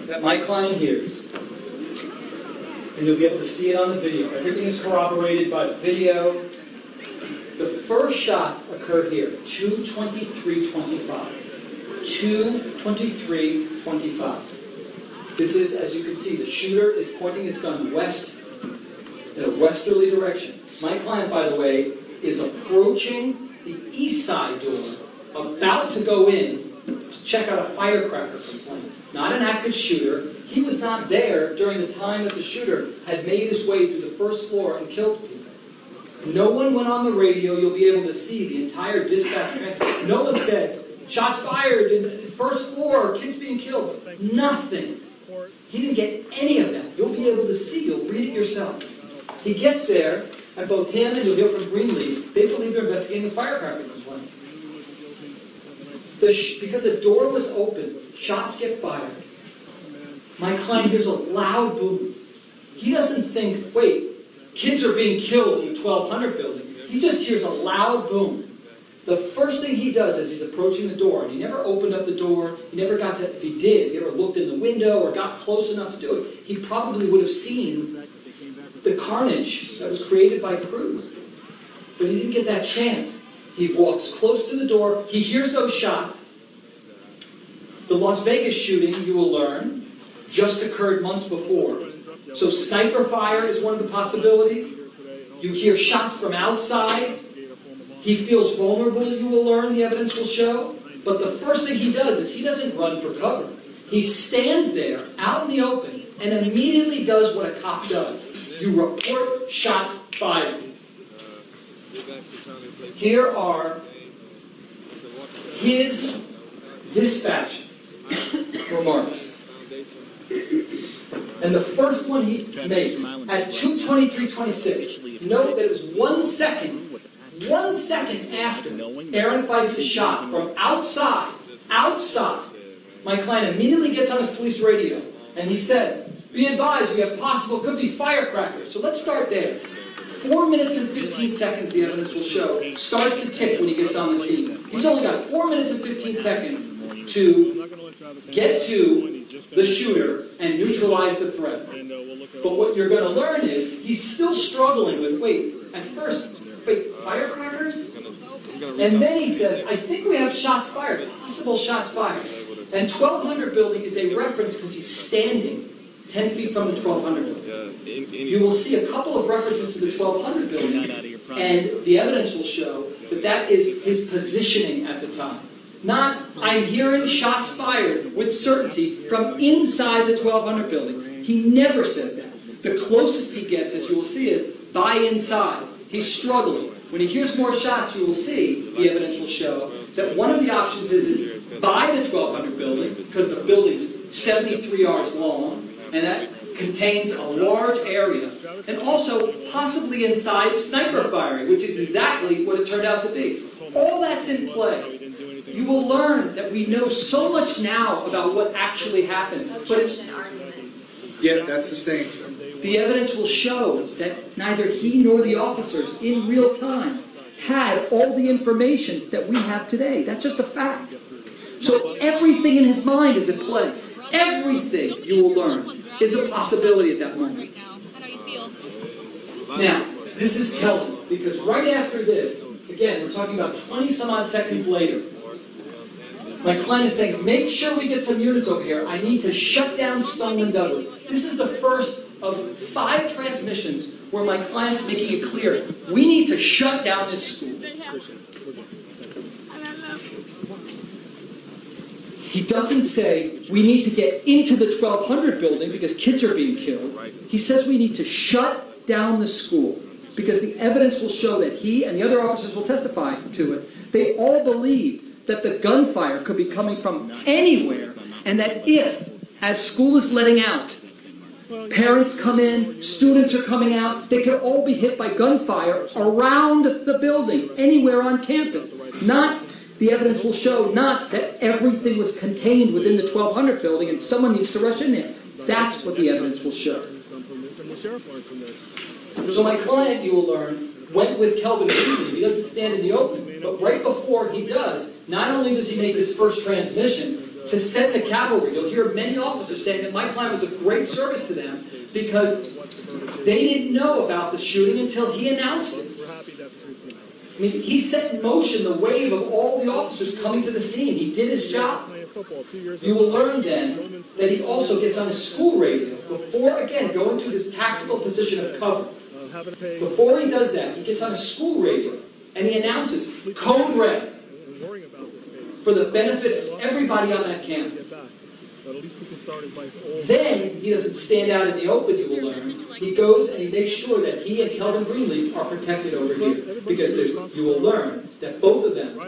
that my client hears, and you'll be able to see it on the video, everything is corroborated by the video. The first shots occur here, two twenty-three twenty-five. two twenty-three twenty-five. This is, as you can see, the shooter is pointing his gun west, in a westerly direction. My client, by the way, is approaching the east side door, about to go in to check out a firecracker complaint. Not an active shooter. He was not there during the time that the shooter had made his way through the first floor and killed people. No one went on the radio. You'll be able to see the entire dispatch. No one said, "Shots fired, and first floor, kids being killed." Nothing. He didn't get any of that. You'll be able to see. You'll read it yourself. He gets there, and both him and you'll hear from Greenleaf, they believe they're investigating the firecracker complaint. The sh because the door was open, shots get fired. My client hears a loud boom. He doesn't think, wait, kids are being killed in the twelve hundred building. He just hears a loud boom. The first thing he does is he's approaching the door, and he never opened up the door, he never got to, if he did, if he ever looked in the window or got close enough to do it, he probably would have seen the carnage that was created by Cruz. But he didn't get that chance. He walks close to the door, he hears those shots. The Las Vegas shooting, you will learn, just occurred months before. So sniper fire is one of the possibilities. You hear shots from outside. He feels vulnerable, you will learn, the evidence will show. But the first thing he does is he doesn't run for cover. He stands there, out in the open, and immediately does what a cop does. You report shots fired. Here are his dispatch remarks. And the first one he makes at two twenty-three twenty-six, note that it was one second One second after Aaron Feis is shot from outside, outside, my client immediately gets on his police radio and he says, "Be advised, we have possible, could be firecrackers." So let's start there. four minutes and fifteen seconds, the evidence will show, starts to tick when he gets on the scene. He's only got four minutes and fifteen seconds to get to the shooter and neutralize the threat. But what you're going to learn is he's still struggling with, wait, at first, wait, firecrackers? And then he said, "I think we have shots fired, possible shots fired." And twelve hundred building is a reference because he's standing ten feet from the twelve hundred building. You will see a couple of references to the twelve hundred building, and the evidence will show that that is his positioning at the time. Not, "I'm hearing shots fired with certainty from inside the twelve hundred building. He never says that. The closest he gets, as you will see, is by inside. He's struggling. When he hears more shots, you will see, the evidence will show, that one of the options is it's by the twelve hundred building, because the building's seventy-three yards long, and that contains a large area, and also possibly inside sniper firing, which is exactly what it turned out to be. All that's in play. You will learn that we know so much now about what actually happened. But it's, yeah, that's sustained, sir. The evidence will show that neither he nor the officers in real time had all the information that we have today. That's just a fact. So everything in his mind is at play. Everything, you will learn, is a possibility at that moment. Now, this is telling, because right after this, again, we're talking about twenty some odd seconds later, my client is saying, "Make sure we get some units over here. I need to shut down Stoneman Douglas." This is the first of five transmissions where my client's making it clear, we need to shut down this school. He doesn't say, we need to get into the twelve hundred building because kids are being killed. He says we need to shut down the school. because the evidence will show that he and the other officers will testify to it. They all believed that the gunfire could be coming from anywhere, and that if, as school is letting out, parents come in, students are coming out, they could all be hit by gunfire around the building, anywhere on campus. Not, the evidence will show not that everything was contained within the twelve hundred building and someone needs to rush in there. That's what the evidence will show. So my client, you will learn, went with Keldon Greenleaf. He doesn't stand in the open, but right before he does, not only does he make his first transmission, to send the cavalry. You'll hear many officers saying that my client was a great service to them because they didn't know about the shooting until he announced it. I mean, he set in motion the wave of all the officers coming to the scene. He did his job. You will learn then that he also gets on his school radio before, again, going to his tactical position of cover. Before he does that, he gets on his school radio and he announces, "Code Red," for the benefit of everybody on that campus. Then, he doesn't stand out in the open, you will learn. He goes and he makes sure that he and Keldon Greenleaf are protected over here. Because you will learn that both of them,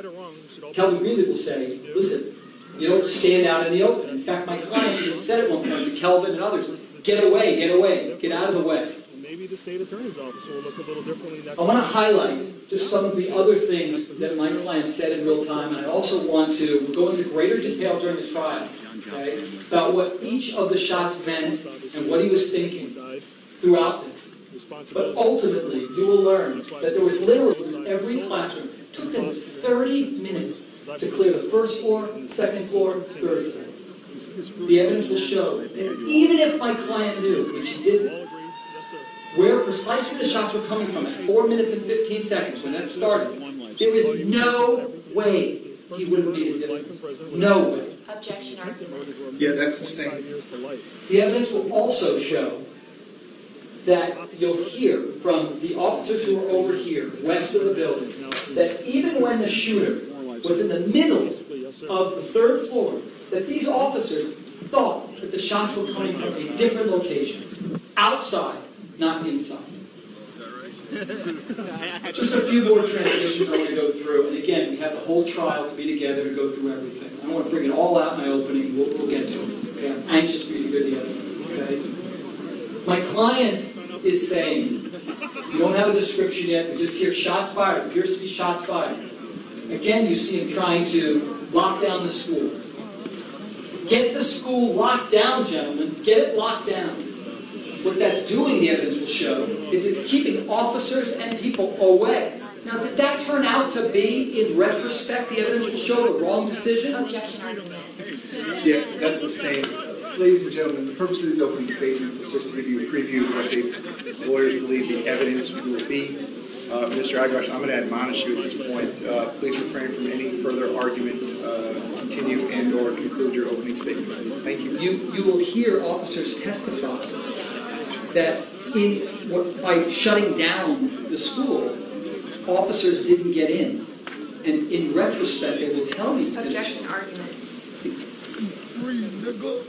Keldon Greenleaf will say, listen, you don't stand out in the open. In fact, my client even said at one point to Keldon and others, get away, get away, get out of the way. Maybe the state attorney's office will look a little differently. I want to highlight just some of the other things that my client said in real time, and I also want to go into greater detail during the trial, okay, about what each of the shots meant and what he was thinking throughout this. But ultimately, you will learn that there was literally in every classroom, it took them thirty minutes to clear the first floor, second floor, third floor. The evidence will show that even if my client knew, which he didn't, where precisely the shots were coming from at four minutes and fifteen seconds when that started, there is no way he would have made a difference. No way. Objection argument. Yeah, that's the statement. The evidence will also show that you'll hear from the officers who were over here, west of the building, that even when the shooter was in the middle of the third floor, that these officers thought that the shots were coming from a different location, outside, not inside. Just a few more transmissions I want to go through, and again, we have the whole trial to be together to go through everything. I don't want to bring it all out in my opening, we'll, we'll get to it. Okay? I'm anxious for you to hear the evidence. Okay? My client is saying, we don't have a description yet, we just hear shots fired, it appears to be shots fired. Again, you see him trying to lock down the school. Get the school locked down, gentlemen, get it locked down. What that's doing, the evidence will show, is it's keeping officers and people away. Now, did that turn out to be, in retrospect, the evidence will show the wrong decision? Objection argument. Yeah, that's the statement. Ladies and gentlemen, the purpose of these opening statements is just to give you a preview of what the lawyers believe the evidence will be. Uh, Mister Agrosh, I'm going to admonish you at this point. Uh, please refrain from any further argument. Uh, continue and or conclude your opening statement, please. Thank you. You, you will hear officers testify that in what, by shutting down the school, officers didn't get in. And in retrospect, they will tell you. Objection argument.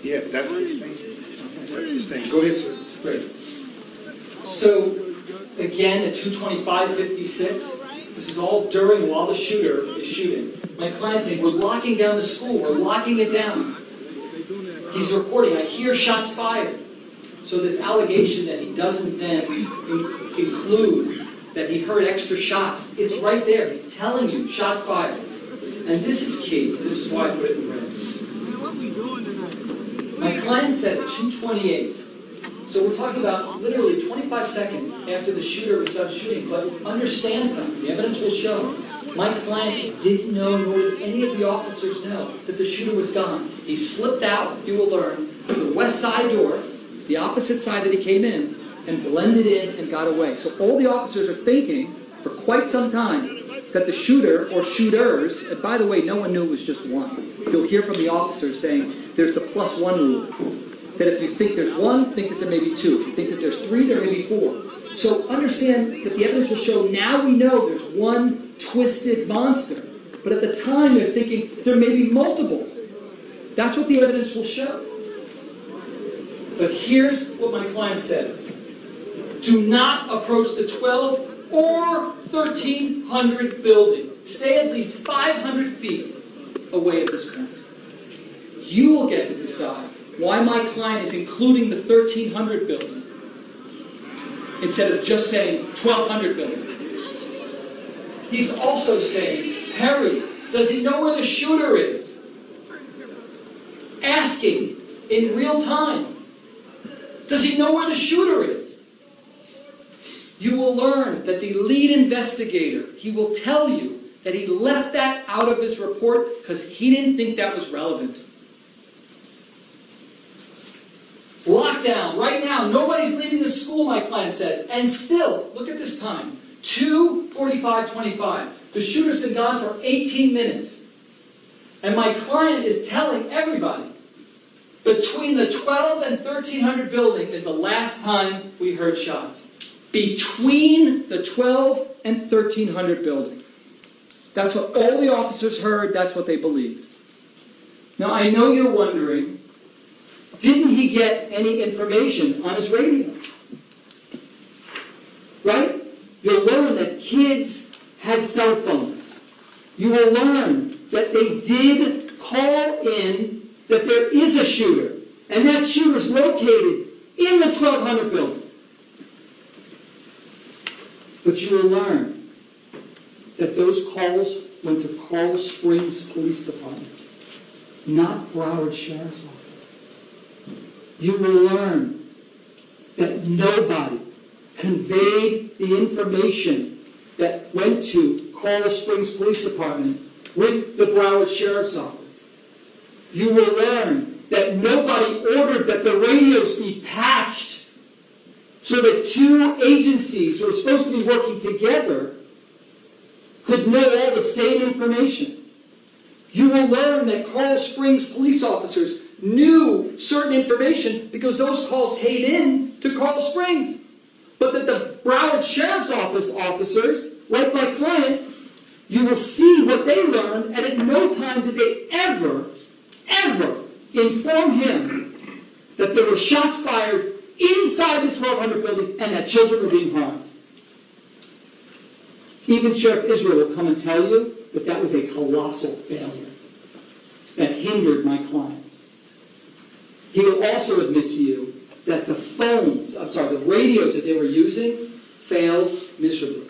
Yeah, that's sustained. That's sustained. Go ahead, sir. Great. So, again, at two twenty-five fifty-six, this is all during while the shooter is shooting. My client's saying, we're locking down the school. We're locking it down. He's reporting, I hear shots fired. So this allegation that he doesn't then inc include that he heard extra shots, it's right there. He's telling you, shots fired. And this is key. This is why I put it in red. My client said two twenty-eight. So we're talking about literally twenty-five seconds after the shooter was done shooting, but understand something. The evidence will show. My client didn't know, nor did any of the officers know, that the shooter was gone. He slipped out, you will learn, through the west side door, the opposite side that he came in, and blended in and got away. So all the officers are thinking for quite some time that the shooter or shooters, and by the way, no one knew it was just one. You'll hear from the officers saying there's the plus one rule, that if you think there's one, think that there may be two. If you think that there's three, there may be four. So understand that the evidence will show now we know there's one twisted monster, but at the time they're thinking there may be multiple. That's what the evidence will show. But here's what my client says. Do not approach the twelve or thirteen hundred building. Stay at least five hundred feet away at this point. You will get to decide why my client is including the thirteen hundred building instead of just saying twelve hundred building. He's also saying, Perry, does he know where the shooter is? Asking in real time, does he know where the shooter is? You will learn that the lead investigator, he will tell you that he left that out of his report because he didn't think that was relevant. Lockdown, right now, nobody's leaving the school, my client says. And still, look at this time, two forty-five twenty-five. The shooter's been gone for eighteen minutes. And my client is telling everybody, between the twelve and thirteen hundred building is the last time we heard shots. Between the twelve and thirteen hundred building. That's what all the officers heard, that's what they believed. Now I know you're wondering, didn't he get any information on his radio? Right? You'll learn that kids had cell phones. You will learn that they did call in that there is a shooter, and that shooter's located in the twelve hundred building. But you will learn that those calls went to Coral Springs Police Department, not Broward Sheriff's Office. You will learn that nobody conveyed the information that went to Coral Springs Police Department with the Broward Sheriff's Office. You will learn that nobody ordered that the radios be patched so that two agencies who are supposed to be working together could know all the same information. You will learn that Coral Springs police officers knew certain information because those calls came in to Coral Springs. But that the Broward Sheriff's Office officers, like my client, you will see what they learned, and at no time did they ever, ever inform him that there were shots fired inside the twelve hundred building and that children were being harmed. Even Sheriff Israel will come and tell you that that was a colossal failure that hindered my client. He will also admit to you that the phones, I'm sorry, the radios that they were using failed miserably.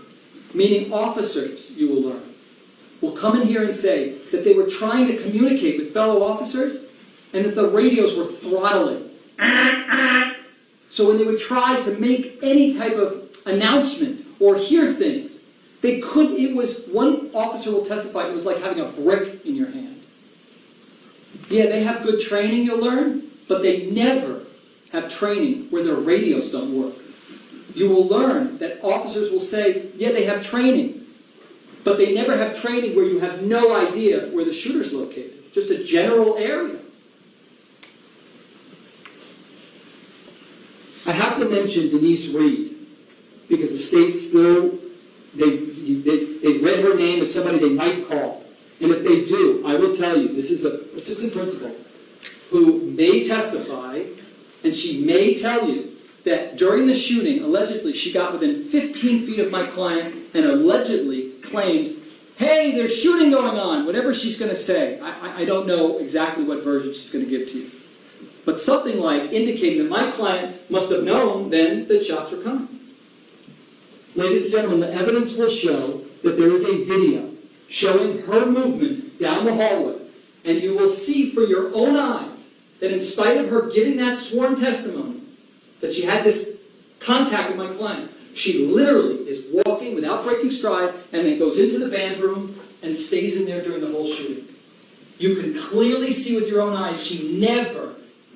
Meaning officers, you will learn, will come in here and say that they were trying to communicate with fellow officers and that the radios were throttling. So when they would try to make any type of announcement or hear things, they could, it was, one officer will testify, it was like having a brick in your hand. Yeah, they have good training, you'll learn, but they never have training where their radios don't work. You will learn that officers will say, yeah, they have training, but they never have training where you have no idea where the shooter's located, just a general area. I have to mention Denise Reed, because the state still, they, they, they read her name as somebody they might call. And if they do, I will tell you, this is an assistant principal who may testify, and she may tell you that during the shooting, allegedly, she got within fifteen feet of my client and allegedly claimed, hey, there's shooting going on, whatever she's going to say. I, I don't know exactly what version she's going to give to you. But something like indicating that my client must have known then that shots were coming. Ladies and gentlemen, the evidence will show that there is a video showing her movement down the hallway. And you will see for your own eyes that in spite of her giving that sworn testimony, that she had this contact with my client, she literally is walking without breaking stride and then goes into the bathroom and stays in there during the whole shooting. You can clearly see with your own eyes she never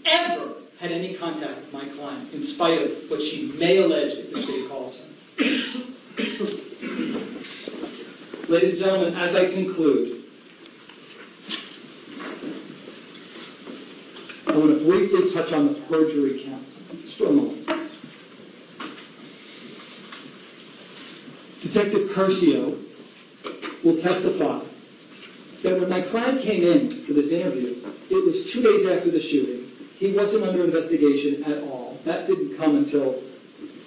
ever had any contact with my client, in spite of what she may allege if the state calls her. Ladies and gentlemen, as I conclude, I want to briefly touch on the perjury count, just for a moment. Detective Persaud will testify that when my client came in for this interview, it was two days after the shooting. He wasn't under investigation at all. That didn't come until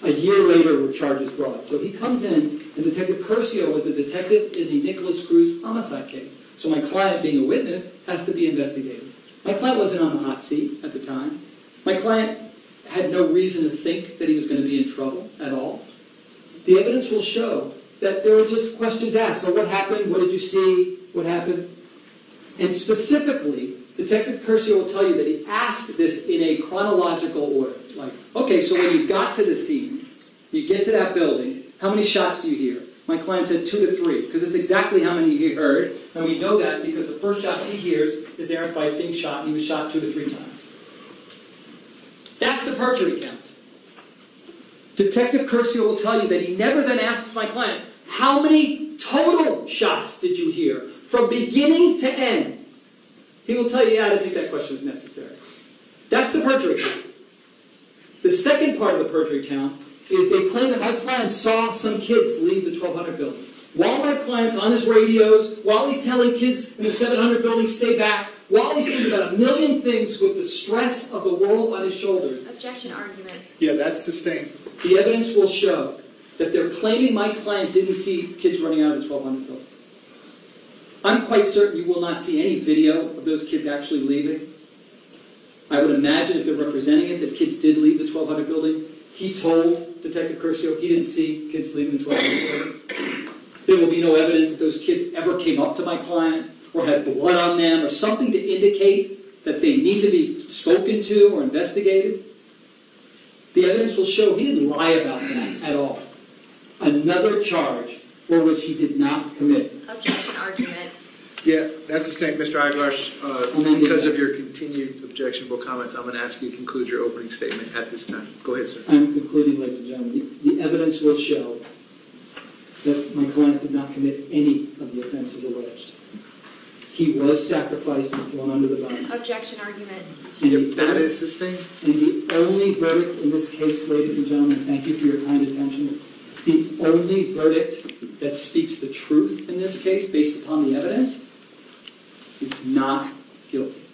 A year later were charges brought. So he comes in, and Detective Persaud was the detective in the Nikolas Cruz homicide case. So my client, being a witness, has to be investigated. My client wasn't on the hot seat at the time. My client had no reason to think that he was going to be in trouble at all. The evidence will show that there were just questions asked. So what happened? What did you see? What happened? And specifically, Detective Persaud will tell you that he asked this in a chronological order. Like, okay, so when you got to the scene, you get to that building, how many shots do you hear? My client said two to three, because it's exactly how many he heard, and we know that because the first shots he hears is Aaron Feis being shot, and he was shot two to three times. That's the perjury count. Detective Persaud will tell you that he never then asks my client, how many total shots did you hear from beginning to end? He will tell you, yeah, I didn't think that question was necessary. That's the perjury count. The second part of the perjury count is they claim that my client saw some kids leave the twelve hundred building. While my client's on his radios, while he's telling kids in the seven hundred building, stay back, while he's doing about a million things with the stress of the world on his shoulders. Objection argument. Yeah, that's sustained. The evidence will show that they're claiming my client didn't see kids running out of the twelve hundred building. I'm quite certain you will not see any video of those kids actually leaving. I would imagine if they're representing it that kids did leave the twelve hundred building. He told Detective Persaud he didn't see kids leaving the twelve hundred. There will be no evidence that those kids ever came up to my client or had blood on them or something to indicate that they need to be spoken to or investigated. The evidence will show he didn't lie about that at all. Another charge for which he did not commit. Objection argument. Yeah, that's a statement, Mister Eyeglass. Uh, because of your continued objectionable comments, I'm going to ask you to conclude your opening statement at this time. Go ahead, sir. I'm concluding, ladies and gentlemen. The, the evidence will show that my client did not commit any of the offenses alleged. He was sacrificed and thrown under the bus. Objection argument. Yep, that only, is sustained. And the only verdict in this case, ladies and gentlemen, thank you for your kind attention, the only verdict that speaks the truth in this case, based upon the evidence, is not guilty.